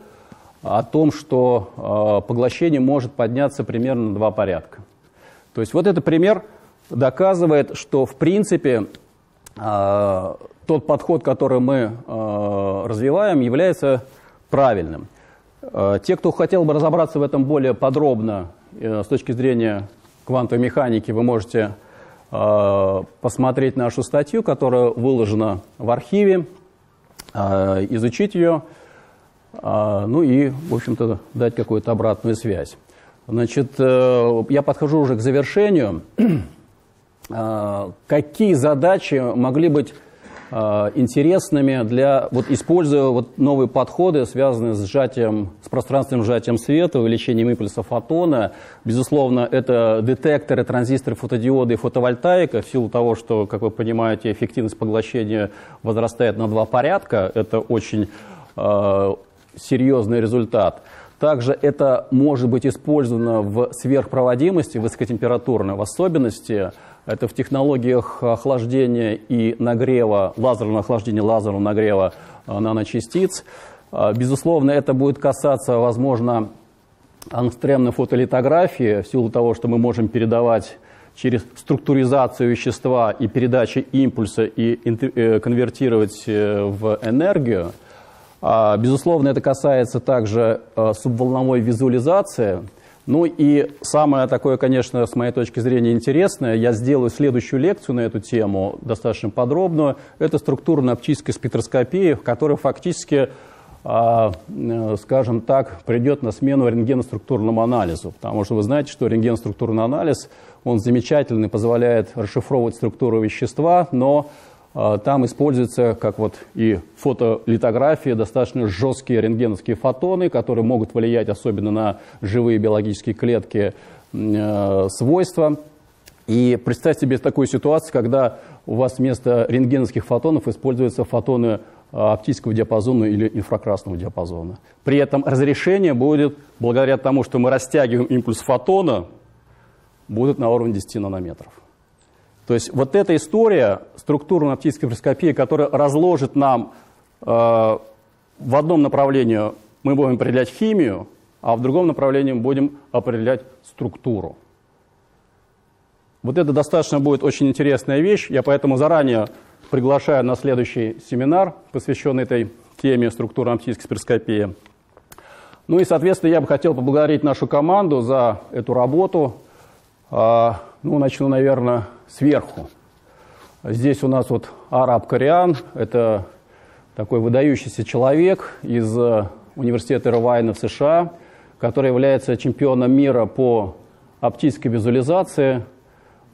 о том, что поглощение может подняться примерно на 2 порядка. То есть вот этот пример доказывает, что, в принципе, тот подход, который мы развиваем, является правильным. Те, кто хотел бы разобраться в этом более подробно с точки зрения квантовой механики, вы можете посмотреть нашу статью, которая выложена в архиве, изучить ее, ну и, в общем-то, дать какую-то обратную связь. Значит, я подхожу уже к завершению. Какие задачи могли быть интересными для, вот, используя вот новые подходы, связанные с сжатием, с пространственным сжатием света, увеличением импульса фотона? Безусловно, это детекторы, транзисторы, фотодиоды и фотовольтаика. В силу того, что, как вы понимаете, эффективность поглощения возрастает на 2 порядка, это очень серьезный результат. Также это может быть использовано в сверхпроводимости, высокотемпературной, в особенности. Это в технологиях охлаждения и нагрева, лазерного охлаждения, лазерного нагрева наночастиц. Безусловно, это будет касаться, возможно, ангстремной фотолитографии, в силу того, что мы можем передавать через структуризацию вещества и передачи импульса и конвертировать в энергию. Безусловно, это касается также субволновой визуализации. Ну и самое такое, конечно, с моей точки зрения интересное, я сделаю следующую лекцию на эту тему, достаточно подробную, это структурно-оптическая спектроскопия, которая фактически, скажем так, придет на смену рентгеноструктурному анализу. Потому что вы знаете, что рентгеноструктурный анализ, он замечательный, позволяет расшифровывать структуру вещества, но... Там используется, как вот и фотолитография, достаточно жесткие рентгеновские фотоны, которые могут влиять особенно на живые биологические клетки свойства. И представьте себе такую ситуацию, когда у вас вместо рентгеновских фотонов используются фотоны оптического диапазона или инфракрасного диапазона. При этом разрешение будет, благодаря тому, что мы растягиваем импульс фотона, будет на уровне 10 нанометров. То есть вот эта история структурно-оптической спектроскопии, которая разложит нам в одном направлении мы будем определять химию, а в другом направлении мы будем определять структуру. Вот это достаточно будет очень интересная вещь. Я поэтому заранее приглашаю на следующий семинар, посвященный этой теме структурно-оптической спектроскопии. Ну и, соответственно, я бы хотел поблагодарить нашу команду за эту работу. Ну, начну, наверное, сверху. Здесь у нас вот Араб Кориан, это такой выдающийся человек из университета Равайна в США, который является чемпионом мира по оптической визуализации.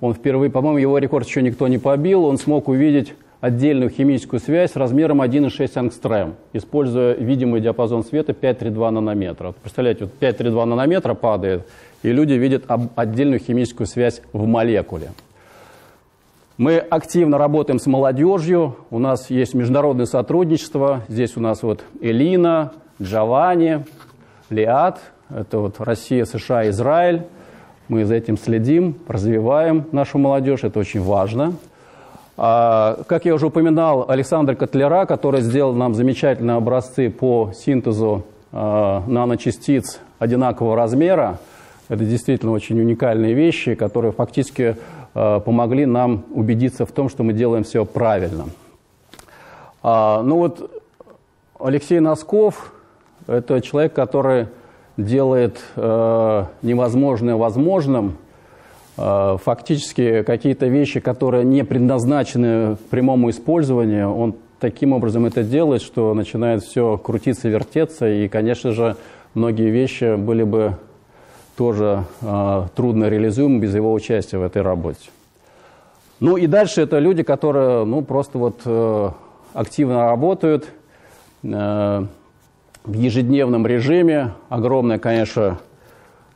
Он впервые, по-моему, его рекорд еще никто не побил, он смог увидеть отдельную химическую связь размером 1,6 ангстрем, используя видимый диапазон света 5,32 нанометра. Представляете, вот 5,32 нанометра падает, и люди видят отдельную химическую связь в молекуле. Мы активно работаем с молодежью, у нас есть международное сотрудничество. Здесь у нас вот Элина, Джованни, Лиат, это вот Россия, США, Израиль. Мы за этим следим, развиваем нашу молодежь, это очень важно. Как я уже упоминал, Александр Котляра, который сделал нам замечательные образцы по синтезу наночастиц одинакового размера. Это действительно очень уникальные вещи, которые фактически помогли нам убедиться в том, что мы делаем все правильно. Ну вот Алексей Носков – это человек, который делает невозможное возможным. Фактически какие-то вещи, которые не предназначены к прямому использованию, он таким образом это делает, что начинает все крутиться, вертеться, и, конечно же, многие вещи были бы тоже трудно реализуемы без его участия в этой работе. Ну и дальше это люди, которые просто вот активно работают в ежедневном режиме. Огромная, конечно,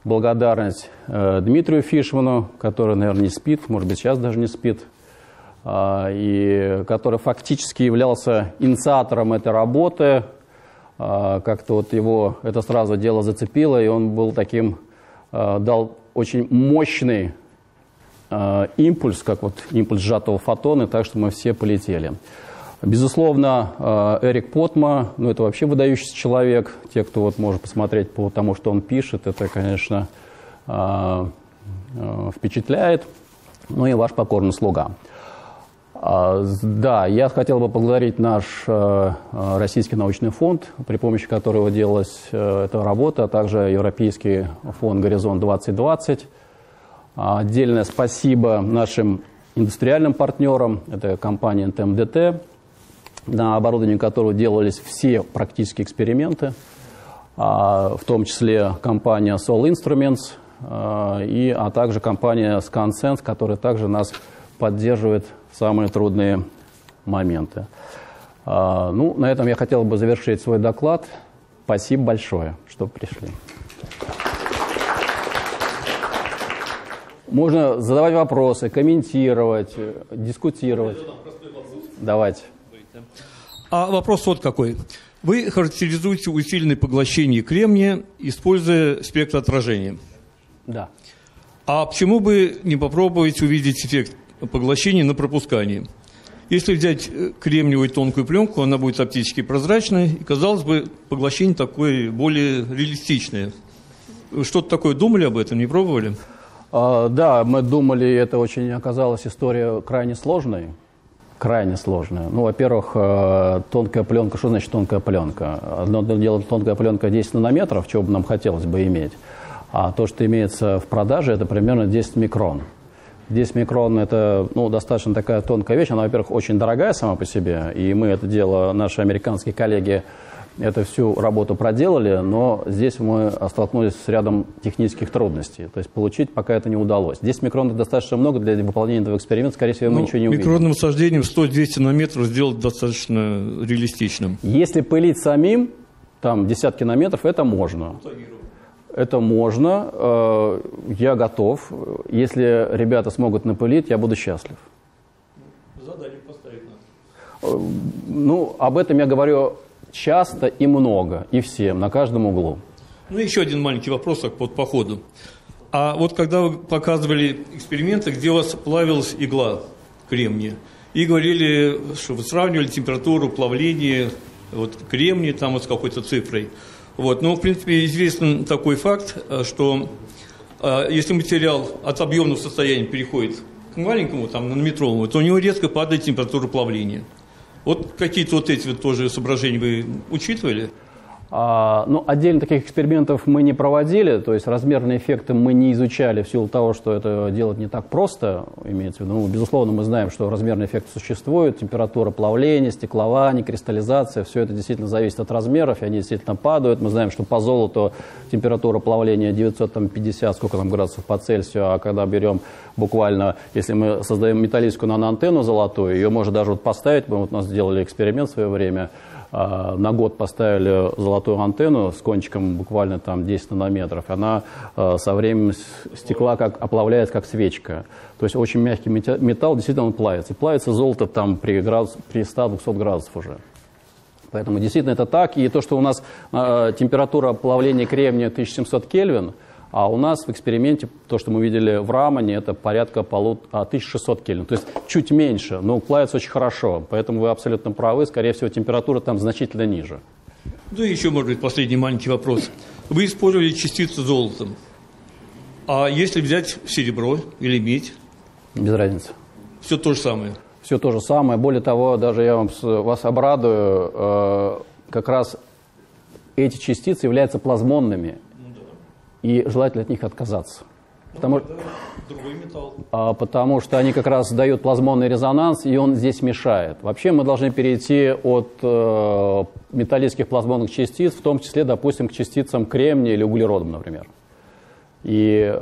благодарность Дмитрию Фишману, который, наверное, не спит, может быть, сейчас даже не спит, и который фактически являлся инициатором этой работы. Как-то вот его это сразу дело зацепило, и он был таким, дал очень мощный импульс, как вот импульс сжатого фотона, так что мы все полетели. Безусловно, Эрик Потма, это вообще выдающийся человек. Те, кто вот может посмотреть по тому, что он пишет, это, конечно, впечатляет. Ну и ваш покорный слуга. Да, я хотел бы поблагодарить наш Российский научный фонд, при помощи которого делалась эта работа, а также Европейский фонд «Горизонт-2020». Отдельное спасибо нашим индустриальным партнерам, это компания НТМДТ, на оборудовании которого делались все практически эксперименты, в том числе компания Sol Instruments, а также компания ScanSense, которая также нас поддерживает в самые трудные моменты. Ну, на этом я хотел бы завершить свой доклад. Спасибо большое, что пришли. Можно задавать вопросы, комментировать, дискутировать. Давайте. А вопрос вот какой. Вы характеризуете усиленное поглощение кремния, используя спектроотражение. Да. А почему бы не попробовать увидеть эффект поглощения на пропускании? Если взять кремниевую тонкую пленку, она будет оптически прозрачной, и, казалось бы, поглощение такое более реалистичное. Что-то такое думали об этом, не пробовали? Да, мы думали, это очень оказалась история крайне сложной. Крайне сложная. Ну, во-первых, тонкая пленка. Что значит тонкая пленка? Одно дело, тонкая пленка 10 нанометров, чего бы нам хотелось бы иметь. А то, что имеется в продаже, это примерно 10 микрон. 10 микрон – это достаточно такая тонкая вещь. Она, во-первых, очень дорогая сама по себе. И мы это дело, наши американские коллеги, это всю работу проделали, но здесь мы столкнулись с рядом технических трудностей. То есть получить пока это не удалось. 10 микрон достаточно много для выполнения этого эксперимента. Скорее всего, мы ничего не увидим. Микронным сождением 100-200 нанометров сделать достаточно реалистичным. Если пылить самим, там, десятки нанометров, это можно. Это можно. Я готов. Если ребята смогут напылить, я буду счастлив. Задание поставить надо. Ну, об этом я говорю часто и много, и всем, на каждом углу. Ну, еще один маленький вопрос по ходу. А вот когда вы показывали эксперименты, где у вас плавилась игла кремния, и говорили, что вы сравнивали температуру плавления кремния там с какой-то цифрой. Ну, в принципе, известен такой факт, что если материал от объемного состояния переходит к маленькому, там, нанометровому, то у него резко падает температура плавления. Вот какие-то вот эти вот тоже соображения вы учитывали? Ну, отдельно таких экспериментов мы не проводили, то есть размерные эффекты мы не изучали в силу того, что это делать не так просто, имеется в виду. Ну, безусловно, мы знаем, что размерный эффект существует, температура плавления, стеклование, кристаллизация, все это действительно зависит от размеров, и они действительно падают. Мы знаем, что по золоту температура плавления 950, сколько там градусов по Цельсию, а когда берем буквально, если мы создаем металлическую наноантенну золотую, ее можно даже вот поставить, мы вот у нас сделали эксперимент в свое время, на год поставили золотую антенну с кончиком буквально там 10 нанометров. Она со временем стекла как оплавляется, как свечка. То есть очень мягкий металл, действительно он плавится. И плавится золото там при 100-200 градусов уже. Поэтому действительно это так. И то, что у нас температура плавления кремния 1700 Кельвин, а у нас в эксперименте, то, что мы видели в Рамане, это порядка 1600 Кельвин. То есть чуть меньше, но плавится очень хорошо. Поэтому вы абсолютно правы. Скорее всего, температура там значительно ниже. Да и еще, может быть, последний маленький вопрос. Вы использовали частицы золота. А если взять серебро или медь? Без разницы. Все то же самое? Все то же самое. Более того, даже я вас обрадую, как раз эти частицы являются плазмонными. И желательно от них отказаться. Потому что они как раз дают плазмонный резонанс, и он здесь мешает. Вообще мы должны перейти от металлических плазмонных частиц, в том числе, допустим, к частицам кремния или углерода, например. И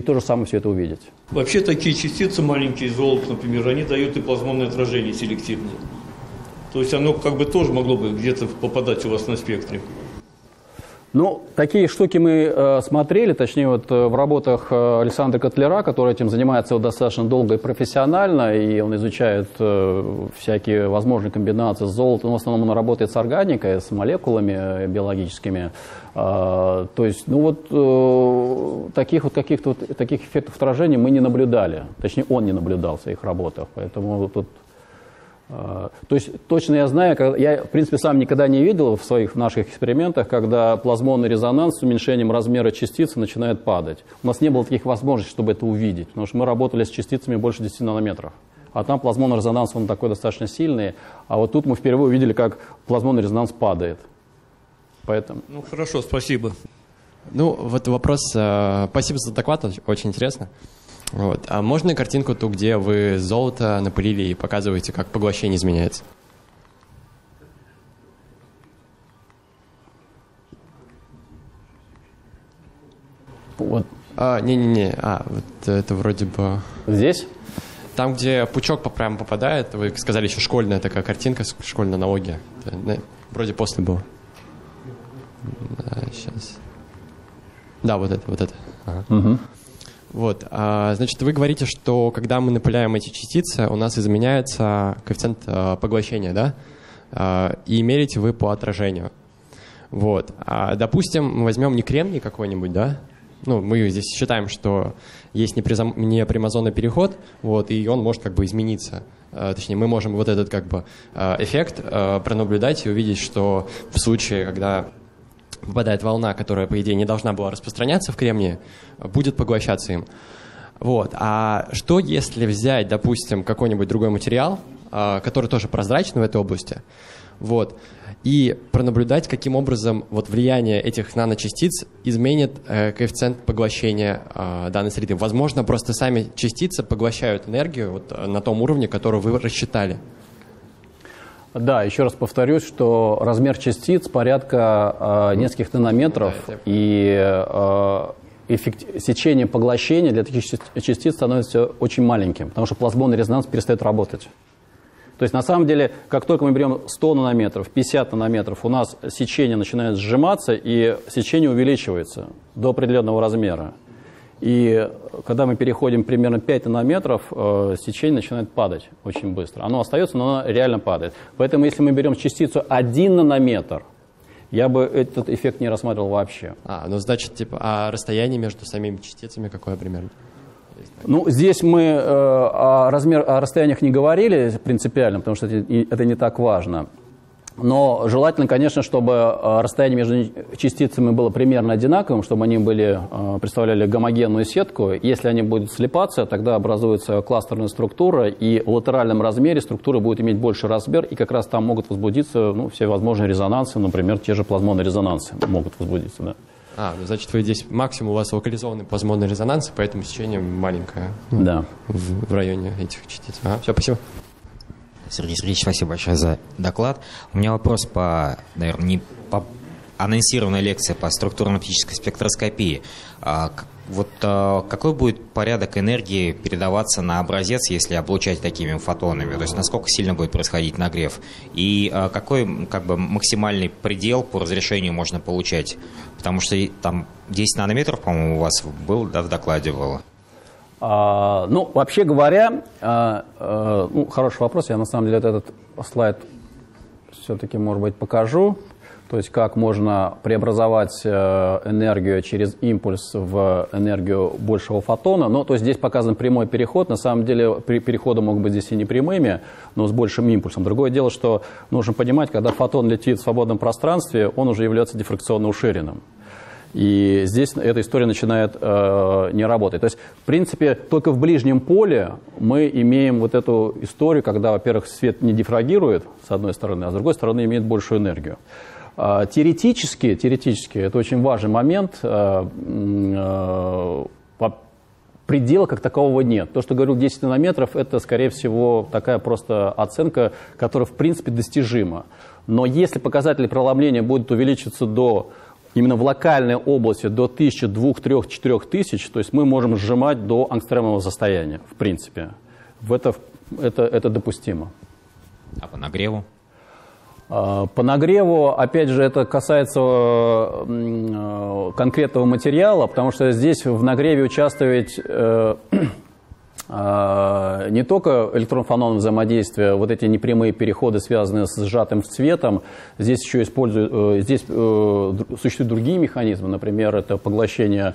то же самое все это увидеть. Вообще такие частицы маленькие, золото, например, они дают и плазмонное отражение селективное. То есть оно как бы тоже могло бы где-то попадать у вас на спектре. Ну, такие штуки мы смотрели, точнее, вот в работах Александра Котляра, который этим занимается достаточно долго и профессионально, и он изучает всякие возможные комбинации с золотом. В основном он работает с органикой, с молекулами биологическими. То есть, ну вот, таких вот каких-то вот, таких эффектов отражения мы не наблюдали. Точнее, он не наблюдал в своих работах, поэтому тут... То есть точно я знаю, я в принципе сам никогда не видел в своих наших экспериментах, когда плазмонный резонанс с уменьшением размера частицы начинает падать. У нас не было таких возможностей, чтобы это увидеть, потому что мы работали с частицами больше 10 нанометров. А там плазмонный резонанс, он такой достаточно сильный, а вот тут мы впервые увидели, как плазмонный резонанс падает. Поэтому... Ну хорошо, спасибо. Ну вот вопрос, спасибо за доклад, очень интересно. Вот. А можно картинку ту, где вы золото напылили и показываете, как поглощение изменяется? Вот. Вот это вроде бы... Здесь? Там, где пучок прямо попадает, вы сказали, еще школьная такая картинка, школьная аналогия. Вроде после было. Да, сейчас. Да, вот это. Ага. Угу. Вот, значит, вы говорите, что когда мы напыляем эти частицы, у нас изменяется коэффициент поглощения, да? И мерите вы по отражению. Вот, допустим, мы возьмем не кремний какой-нибудь, да? Ну, мы здесь считаем, что есть непрямозонный переход, вот, и он может как бы измениться. Точнее, мы можем вот этот как бы эффект пронаблюдать и увидеть, что в случае, когда... попадает волна, которая, по идее, не должна была распространяться в кремнии, будет поглощаться им. Вот. А что, если взять, допустим, какой-нибудь другой материал, который тоже прозрачный в этой области, вот, и пронаблюдать, каким образом вот, влияние этих наночастиц изменит коэффициент поглощения данной среды? Возможно, просто сами частицы поглощают энергию вот, на том уровне, который вы рассчитали. Да, еще раз повторюсь, что размер частиц порядка нескольких нанометров, и сечение поглощения для таких частиц становится очень маленьким, потому что плазмонный резонанс перестает работать. То есть на самом деле, как только мы берем 100 нанометров, 50 нанометров, у нас сечение начинает сжиматься, и сечение увеличивается до определенного размера. И когда мы переходим примерно 5 нанометров, сечение начинает падать очень быстро. Оно остается, но оно реально падает. Поэтому если мы берем частицу 1 нанометр, я бы этот эффект не рассматривал вообще. Ну значит, типа, а расстояние между самими частицами какое примерно? Ну, здесь мы о расстояниях не говорили принципиально, потому что это не так важно. Но желательно, конечно, чтобы расстояние между частицами было примерно одинаковым, чтобы они были, представляли гомогенную сетку. Если они будут слипаться, тогда образуется кластерная структура, и в латеральном размере структура будет иметь больше размер, и как раз там могут возбудиться все возможные резонансы, например, те же плазмонные резонансы могут возбудиться. Да. Значит, вы здесь максимум у вас локализованный плазмонный резонанс, поэтому сечение маленькое да. В районе этих частиц. Все, спасибо. Сергей Сергеевич, спасибо большое за доклад. У меня вопрос по, наверное, не по анонсированной лекции по структурно-оптической спектроскопии. Вот какой будет порядок энергии передаваться на образец, если облучать такими фотонами? То есть насколько сильно будет происходить нагрев? И какой максимальный предел по разрешению можно получать? Потому что там 10 нанометров, по-моему, у вас был, да, в докладе было. Ну, вообще говоря, хороший вопрос. Я на самом деле этот слайд все-таки, может быть, покажу. То есть как можно преобразовать энергию через импульс в энергию большего фотона. Ну, то есть здесь показан прямой переход. На самом деле переходы могут быть здесь и непрямыми, но с большим импульсом. Другое дело, что нужно понимать, когда фотон летит в свободном пространстве, он уже является дифракционно уширенным. И здесь эта история начинает не работать. То есть, в принципе, только в ближнем поле мы имеем вот эту историю, когда, во-первых, свет не дифрагирует, с одной стороны, а с другой стороны имеет большую энергию. Теоретически, это очень важный момент, предела как такового нет. То, что говорил 10 нанометров, это, скорее всего, такая просто оценка, которая, в принципе, достижима. Но если показатели преломления будут увеличиваться до, именно в локальной области, до 1000, 2, 3, 4 тысяч, то есть мы можем сжимать до ангстремового состояния, в принципе. Это допустимо. А по нагреву? По нагреву, опять же, это касается конкретного материала, потому что здесь в нагреве участвует не только электрон-фотонное взаимодействие, вот эти непрямые переходы, связанные с сжатым цветом, здесь еще используют, здесь существуют другие механизмы, например, это поглощение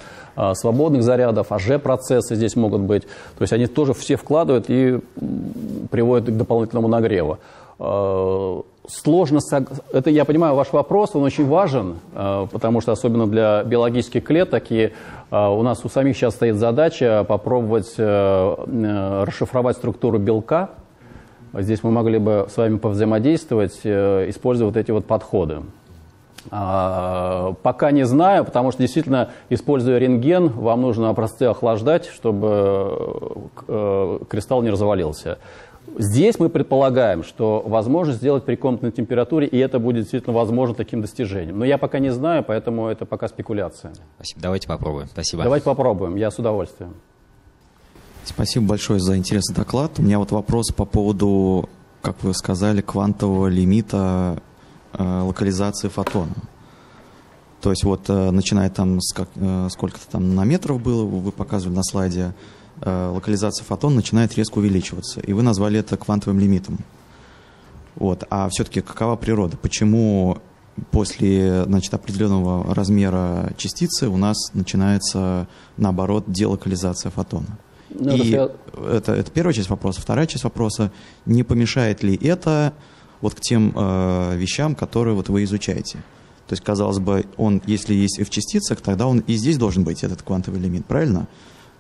свободных зарядов, АЖ-процессы здесь могут быть, то есть они тоже все вкладывают и приводят к дополнительному нагреву. Сложно, это я понимаю ваш вопрос, он очень важен, потому что особенно для биологических клеток, и у нас у самих сейчас стоит задача попробовать расшифровать структуру белка. Здесь мы могли бы с вами повзаимодействовать, используя вот эти вот подходы. Пока не знаю, потому что действительно, используя рентген, вам нужно образцы охлаждать, чтобы кристалл не развалился. Здесь мы предполагаем, что возможно сделать при комнатной температуре, и это будет действительно возможно таким достижением. Но я пока не знаю, поэтому это пока спекуляция. Спасибо. Давайте попробуем. Спасибо. Давайте попробуем. Я с удовольствием. Спасибо большое за интересный доклад. У меня вот вопрос по поводу, как вы сказали, квантового лимита локализации фотона. То есть вот начиная там с сколько-то там нанометров было, вы показывали на слайде, локализация фотона начинает резко увеличиваться. И вы назвали это квантовым лимитом. Вот. А все-таки какова природа? Почему после, значит, определенного размера частицы у нас начинается, наоборот, делокализация фотона? Ну, и это первая часть вопроса. Вторая часть вопроса. Не помешает ли это вот к тем вещам, которые вот вы изучаете? То есть, казалось бы, он, если есть и в частицах, тогда он и здесь должен быть, этот квантовый лимит, правильно?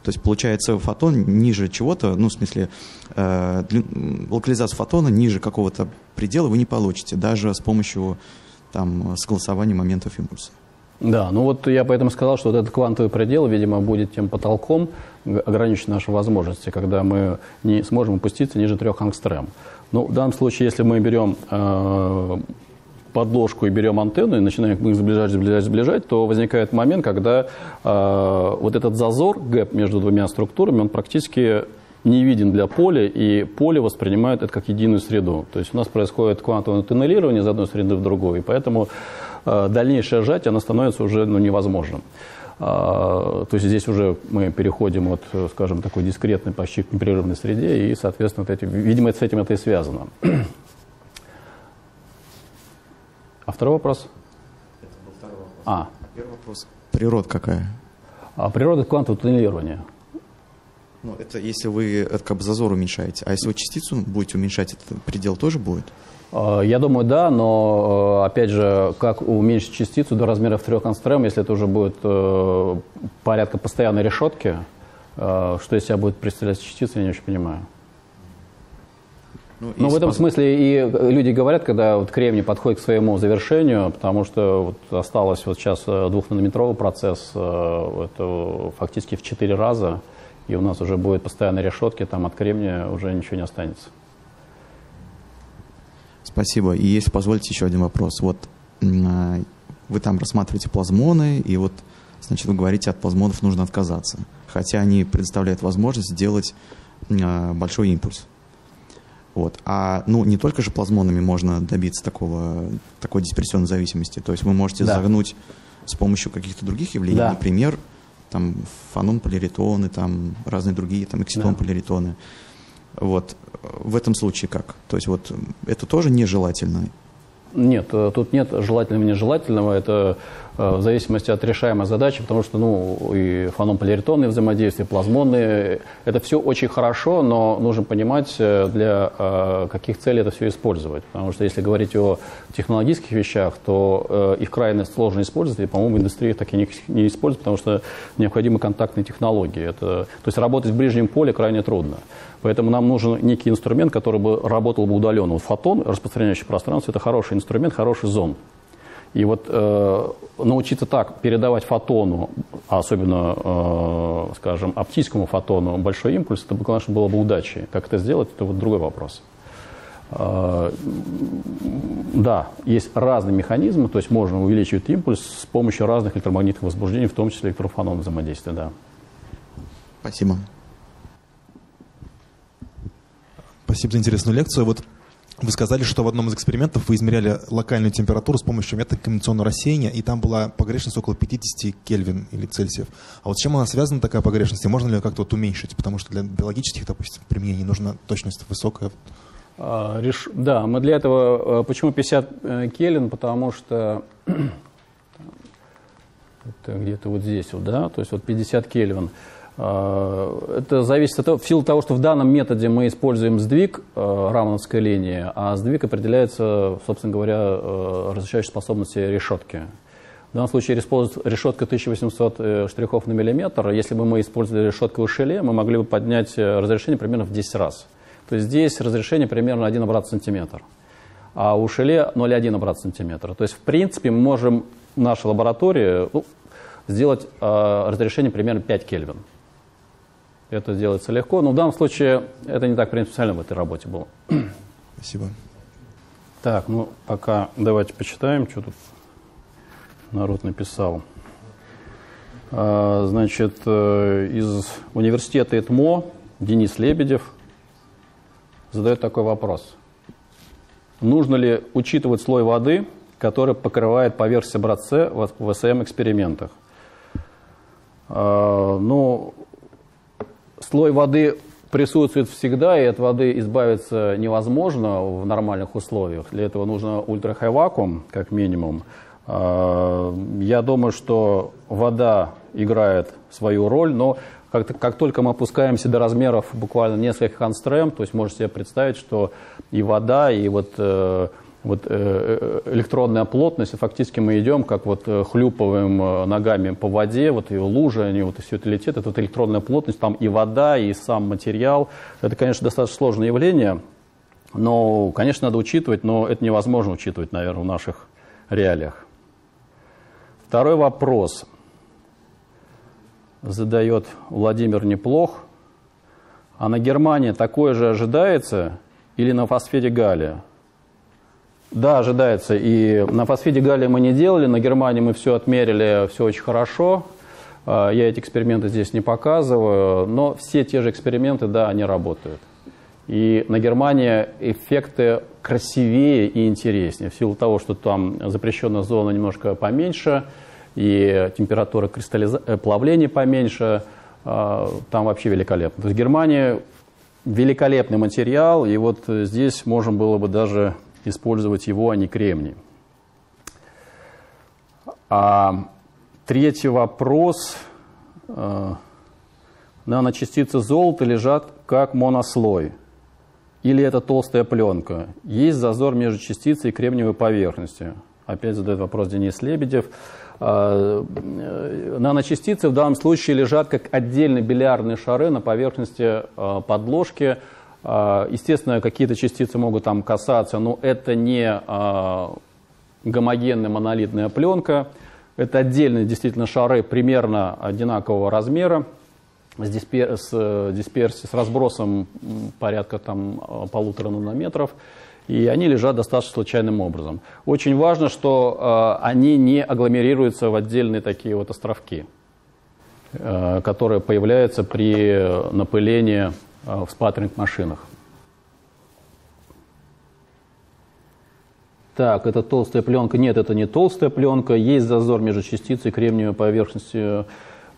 То есть, получается, фотон ниже чего-то, ну, в смысле, локализацию фотона ниже какого-то предела вы не получите, даже с помощью там согласования моментов импульса. Да, ну вот я поэтому сказал, что вот этот квантовый предел, видимо, будет тем потолком, ограничивающим наши возможности, когда мы не сможем опуститься ниже 3 ангстрем. Ну, в данном случае, если мы берем подложку и берем антенну, и начинаем их сближать, то возникает момент, когда вот этот зазор, гэп между двумя структурами, он практически не виден для поля, и поле воспринимает это как единую среду. То есть у нас происходит квантовое туннелирование из одной среды в другую, и поэтому дальнейшее сжатие, оно становится уже невозможным. То есть здесь уже мы переходим от, скажем, такой дискретной, почти к непрерывной среде, и, соответственно, вот эти, видимо, с этим это и связано. А второй вопрос? Это был второй вопрос. А первый вопрос. Природа какая? Природа квантового туннелирования. Ну, это если вы это как бы зазор уменьшаете. А если вы частицу будете уменьшать, этот предел тоже будет? Я думаю, да, но, опять же, как уменьшить частицу до размеров 3 ангстрем, если это уже будет порядка постоянной решетки, что из себя будет представлять частица, я не очень понимаю. Ну, в этом смысле и люди говорят, когда вот кремний подходит к своему завершению, потому что вот осталось вот сейчас 2-нанометровый процесс, это фактически в 4 раза, и у нас уже будет постоянные решетки, там от кремния уже ничего не останется. Спасибо. И если позволите, еще один вопрос. Вот вы там рассматриваете плазмоны, и вот значит, вы говорите, от плазмонов нужно отказаться. Хотя они предоставляют возможность сделать большой импульс. Вот. А ну, не только же плазмонами можно добиться такой дисперсионной зависимости. То есть вы можете загнуть с помощью каких-то других явлений, например, там, фонон-поляритоны, там, разные другие, там, экситон-поляритоны. Вот. В этом случае как? То есть вот это тоже нежелательно? Нет, тут нет желательного и нежелательного. Это в зависимости от решаемой задачи, потому что ну, и фонон-поляритонные взаимодействия, и плазмонные. Это все очень хорошо, но нужно понимать, для каких целей это все использовать. Потому что если говорить о технологических вещах, то их крайне сложно использовать. И, по-моему, индустрия их так и не использует, потому что необходимы контактные технологии. То есть работать в ближнем поле крайне трудно. Поэтому нам нужен некий инструмент, который бы работал бы удаленно. Вот фотон, распространяющий пространство, это хороший инструмент, хороший зонд. И вот научиться так передавать фотону, особенно, скажем, оптическому фотону, большой импульс, это, конечно, было бы удачей. Как это сделать, это вот другой вопрос. Да, есть разные механизмы, то есть можно увеличивать импульс с помощью разных электромагнитных возбуждений, в том числе электрофонон взаимодействия, да. Спасибо. Спасибо за интересную лекцию. Вот вы сказали, что в одном из экспериментов вы измеряли локальную температуру с помощью метода комбинационного рассеяния, и там была погрешность около 50 Кельвин или Цельсиев. А вот с чем она связана, такая погрешность, и можно ли ее как-то вот уменьшить? Потому что для биологических, допустим, применений нужна точность высокая. Да, мы для этого... Почему 50 Кельвин? Потому что... Это где-то вот здесь, вот, да? То есть вот 50 Кельвин. Это зависит от того, в силу того, что в данном методе мы используем сдвиг рамановской линии, а сдвиг определяется, собственно говоря, различающей способностью решетки. В данном случае решетка 1800 штрихов на миллиметр. Если бы мы использовали решетку в шеле, мы могли бы поднять разрешение примерно в 10 раз. То есть здесь разрешение примерно 1 обрат сантиметр, а у шеле 0,1 обрат сантиметра. То есть, в принципе, мы можем в нашей лаборатории сделать разрешение примерно 5 Кельвин. Это делается легко, но в данном случае это не так принципиально в этой работе было. Спасибо. Так, ну пока давайте почитаем, что тут народ написал. Значит, из университета ИТМО Денис Лебедев задает такой вопрос. Нужно ли учитывать слой воды, который покрывает поверхность образца в СМ-экспериментах? Ну... Слой воды присутствует всегда, и от воды избавиться невозможно в нормальных условиях. Для этого нужно ультрахай-вакуум, как минимум. Я думаю, что вода играет свою роль, но как только мы опускаемся до размеров буквально нескольких ангстрем, то есть можете себе представить, что и вода, и электронная плотность, и фактически мы идем, как вот хлюпываем ногами по воде, вот и лужи, они вот и все это летит, это вот электронная плотность, там и вода, и сам материал. Это, конечно, достаточно сложное явление, но, конечно, надо учитывать, но это невозможно учитывать, наверное, в наших реалиях. Второй вопрос задает Владимир Неплох. А на Германии такое же ожидается или на фосфиде галлия? Да, ожидается. И на фосфиде галлия мы не делали, на Германии мы все отмерили, все очень хорошо. Я эти эксперименты здесь не показываю, но все те же эксперименты, да, они работают. И на Германии эффекты красивее и интереснее, в силу того, что там запрещенная зона немножко поменьше, и температура плавления поменьше, там вообще великолепно. То есть Германия великолепный материал, и вот здесь можно было бы даже... использовать его, а не кремний. А третий вопрос. Наночастицы золота лежат как монослой. Или это толстая пленка? Есть зазор между частицей и кремниевой поверхностью? Опять задает вопрос Денис Лебедев. Наночастицы в данном случае лежат как отдельные бильярдные шары на поверхности подложки. Естественно, какие-то частицы могут там касаться, но это не гомогенная монолитная пленка. Это отдельные действительно шары примерно одинакового размера с разбросом порядка там 1,5 нанометров. и они лежат достаточно случайным образом. Очень важно, что они не агломерируются в отдельные такие вот островки, которые появляются при напылении в спаттеринг-машинах. Так, это толстая пленка. Нет, это не толстая пленка. Есть зазор между частицей и кремниевой поверхностью.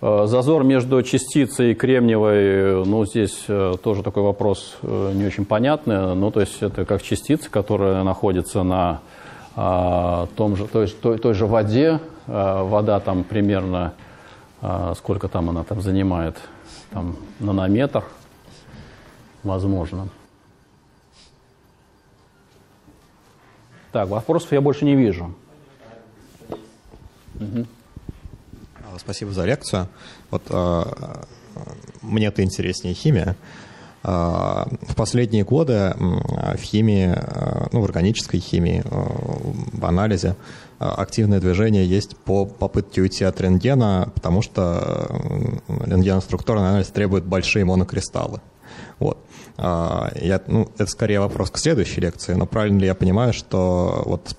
Зазор между частицей и кремниевой, ну, здесь тоже такой вопрос не очень понятный. Ну, то есть это как частица, которая находится на той же воде. Вода там примерно, сколько там она там занимает? Там нанометр, возможно. Так, вопросов я больше не вижу. Угу. Спасибо за лекцию. Вот, мне-то интереснее химия. В последние годы в химии, ну, в органической химии, в анализе активное движение есть по попытке уйти от рентгена, потому что рентгеноструктурный анализ требует большие монокристаллы. Вот. Это скорее вопрос к следующей лекции, но правильно ли я понимаю, что вот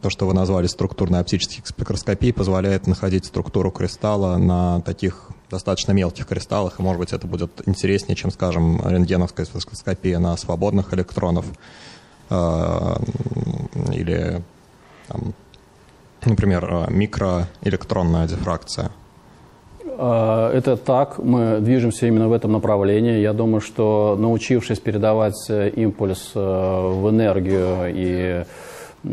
то, что вы назвали структурно-оптической спектроскопией, позволяет находить структуру кристалла на таких достаточно мелких кристаллах, и, может быть, это будет интереснее, чем, скажем, рентгеновская спектроскопия на свободных электронов или, там, например, микроэлектронная дифракция? Это так, мы движемся именно в этом направлении. Я думаю, что, научившись передавать импульс в энергию и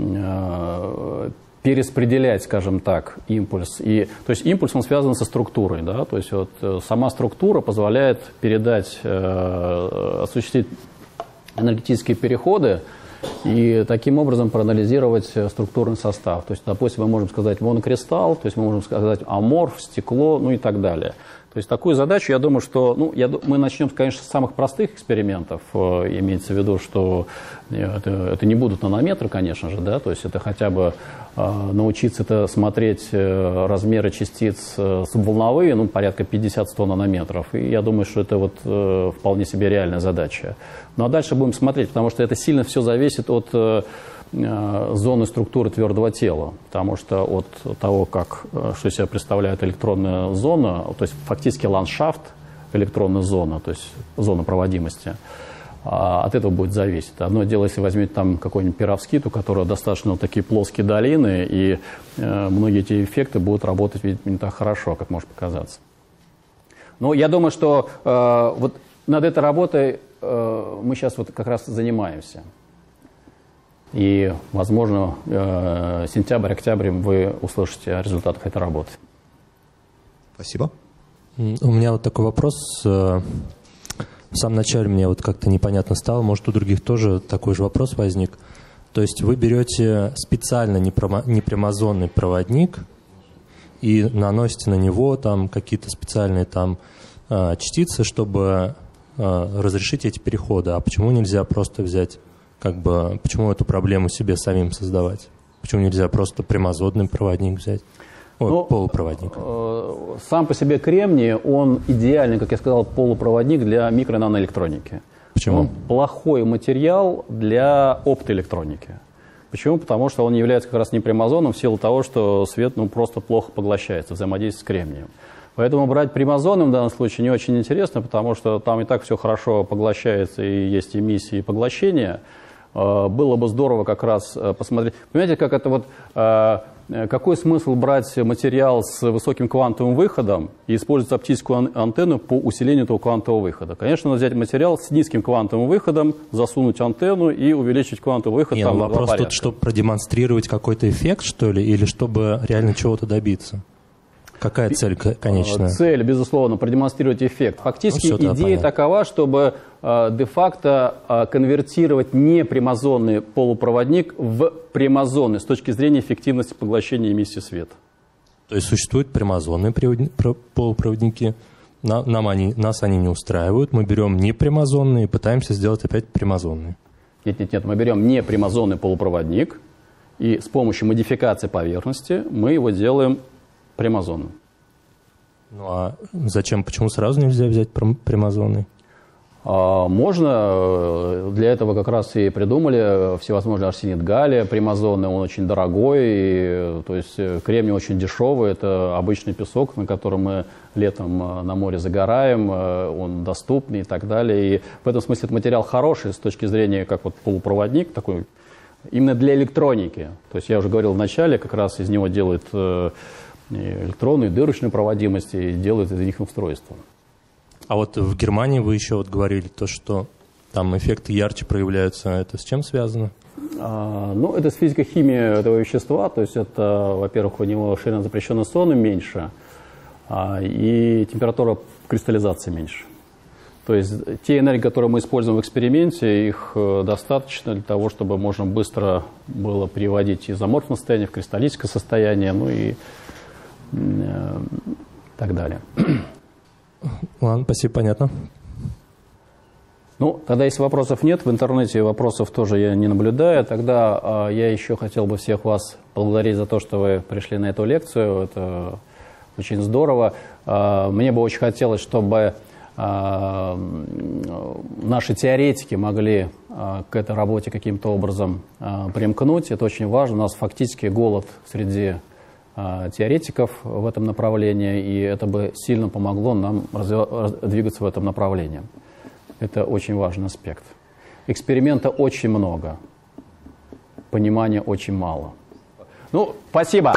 перераспределять, скажем так, импульс. То есть импульс, он связан со структурой, да? То есть вот сама структура позволяет передать, осуществить энергетические переходы и таким образом проанализировать структурный состав. То есть, допустим, мы можем сказать монокристалл, то есть мы можем сказать аморф, стекло, ну и так далее. То есть такую задачу, я думаю, что мы начнем, конечно, с самых простых экспериментов. Имеется в виду, что это не будут нанометры, конечно же, да, то есть это хотя бы научиться это смотреть размеры частиц субволновые, ну, порядка 50-100 нанометров. И я думаю, что это вот вполне себе реальная задача. Ну а дальше будем смотреть, потому что это сильно все зависит от зоны структуры твердого тела, потому что от того, что себя представляет электронная зона, то есть фактически ландшафт электронной зоны, то есть зона проводимости, от этого будет зависеть. Одно дело, если возьмете там какой-нибудь перовскит, у которого достаточно вот такие плоские долины, и многие эти эффекты будут работать, видимо, не так хорошо, как может показаться. Но я думаю, что вот над этой работой мы сейчас вот как раз занимаемся. И, возможно, сентябрь-октябрь вы услышите о результатах этой работы. Спасибо. У меня вот такой вопрос. В самом начале мне вот как-то непонятно стало. Может, у других тоже такой же вопрос возник. То есть вы берете специально непрямозонный проводник и наносите на него там какие-то специальные там частицы, чтобы разрешить эти переходы. А почему нельзя просто взять... Как бы, почему эту проблему себе самим создавать? Почему нельзя просто прямозонный проводник взять? Полупроводник. Сам по себе кремний, он идеальный, как я сказал, полупроводник для микро- и наноэлектроники. Почему? Он плохой материал для оптоэлектроники. Почему? Потому что он является как раз непрямозонным в силу того, что свет просто плохо поглощается, взаимодействие с кремнием. Поэтому брать прямозоны в данном случае не очень интересно, потому что там и так все хорошо поглощается, и есть эмиссии и поглощения. Было бы здорово как раз посмотреть. Понимаете, как это вот, какой смысл брать материал с высоким квантовым выходом и использовать оптическую антенну по усилению этого квантового выхода? Конечно, надо взять материал с низким квантовым выходом, засунуть антенну и увеличить квантовый выход. Нет, там вопрос тут, чтобы продемонстрировать какой-то эффект, что ли, или чтобы реально чего-то добиться? Какая цель конечная? Цель, безусловно, продемонстрировать эффект. Фактически идея такова, чтобы де-факто конвертировать непрямозонный полупроводник в прямозонный с точки зрения эффективности поглощения эмиссии света. То есть существуют прямозонные полупроводники, нас они не устраивают, мы берем непрямозонные и пытаемся сделать опять прямозонные. Нет, мы берем непрямозонный полупроводник, и с помощью модификации поверхности мы его делаем прямозонным. Ну а зачем, почему сразу нельзя взять прямозонный? Можно, для этого как раз и придумали всевозможные арсенид галлия, примазоны, он очень дорогой, и, то есть кремний очень дешевый, это обычный песок, на котором мы летом на море загораем, он доступный и так далее. И в этом смысле этот материал хороший с точки зрения как вот полупроводник, такой именно для электроники. То есть я уже говорил в начале, как раз из него делают электронную дырочную проводимость и делают из них устройства. А вот в Германии вы еще вот говорили, то, что там эффекты ярче проявляются, это с чем связано? Ну, это с физико-химией этого вещества, то есть это, во-первых, у него ширина запрещенного сона меньше, и температура кристаллизации меньше. То есть те энергии, которые мы используем в эксперименте, их достаточно для того, чтобы можно быстро было переводить из аморфного состояния в кристаллическое состояние, ну и так далее. Ладно, спасибо, понятно. Ну, тогда, если вопросов нет, в интернете вопросов тоже я не наблюдаю, тогда я еще хотел бы всех вас поблагодарить за то, что вы пришли на эту лекцию. Это очень здорово. Мне бы очень хотелось, чтобы наши теоретики могли к этой работе каким-то образом примкнуть. Это очень важно. У нас фактически голод среди теоретиков в этом направлении, и это бы сильно помогло нам двигаться в этом направлении. Это очень важный аспект. Эксперимента очень много, понимания очень мало. Ну, спасибо!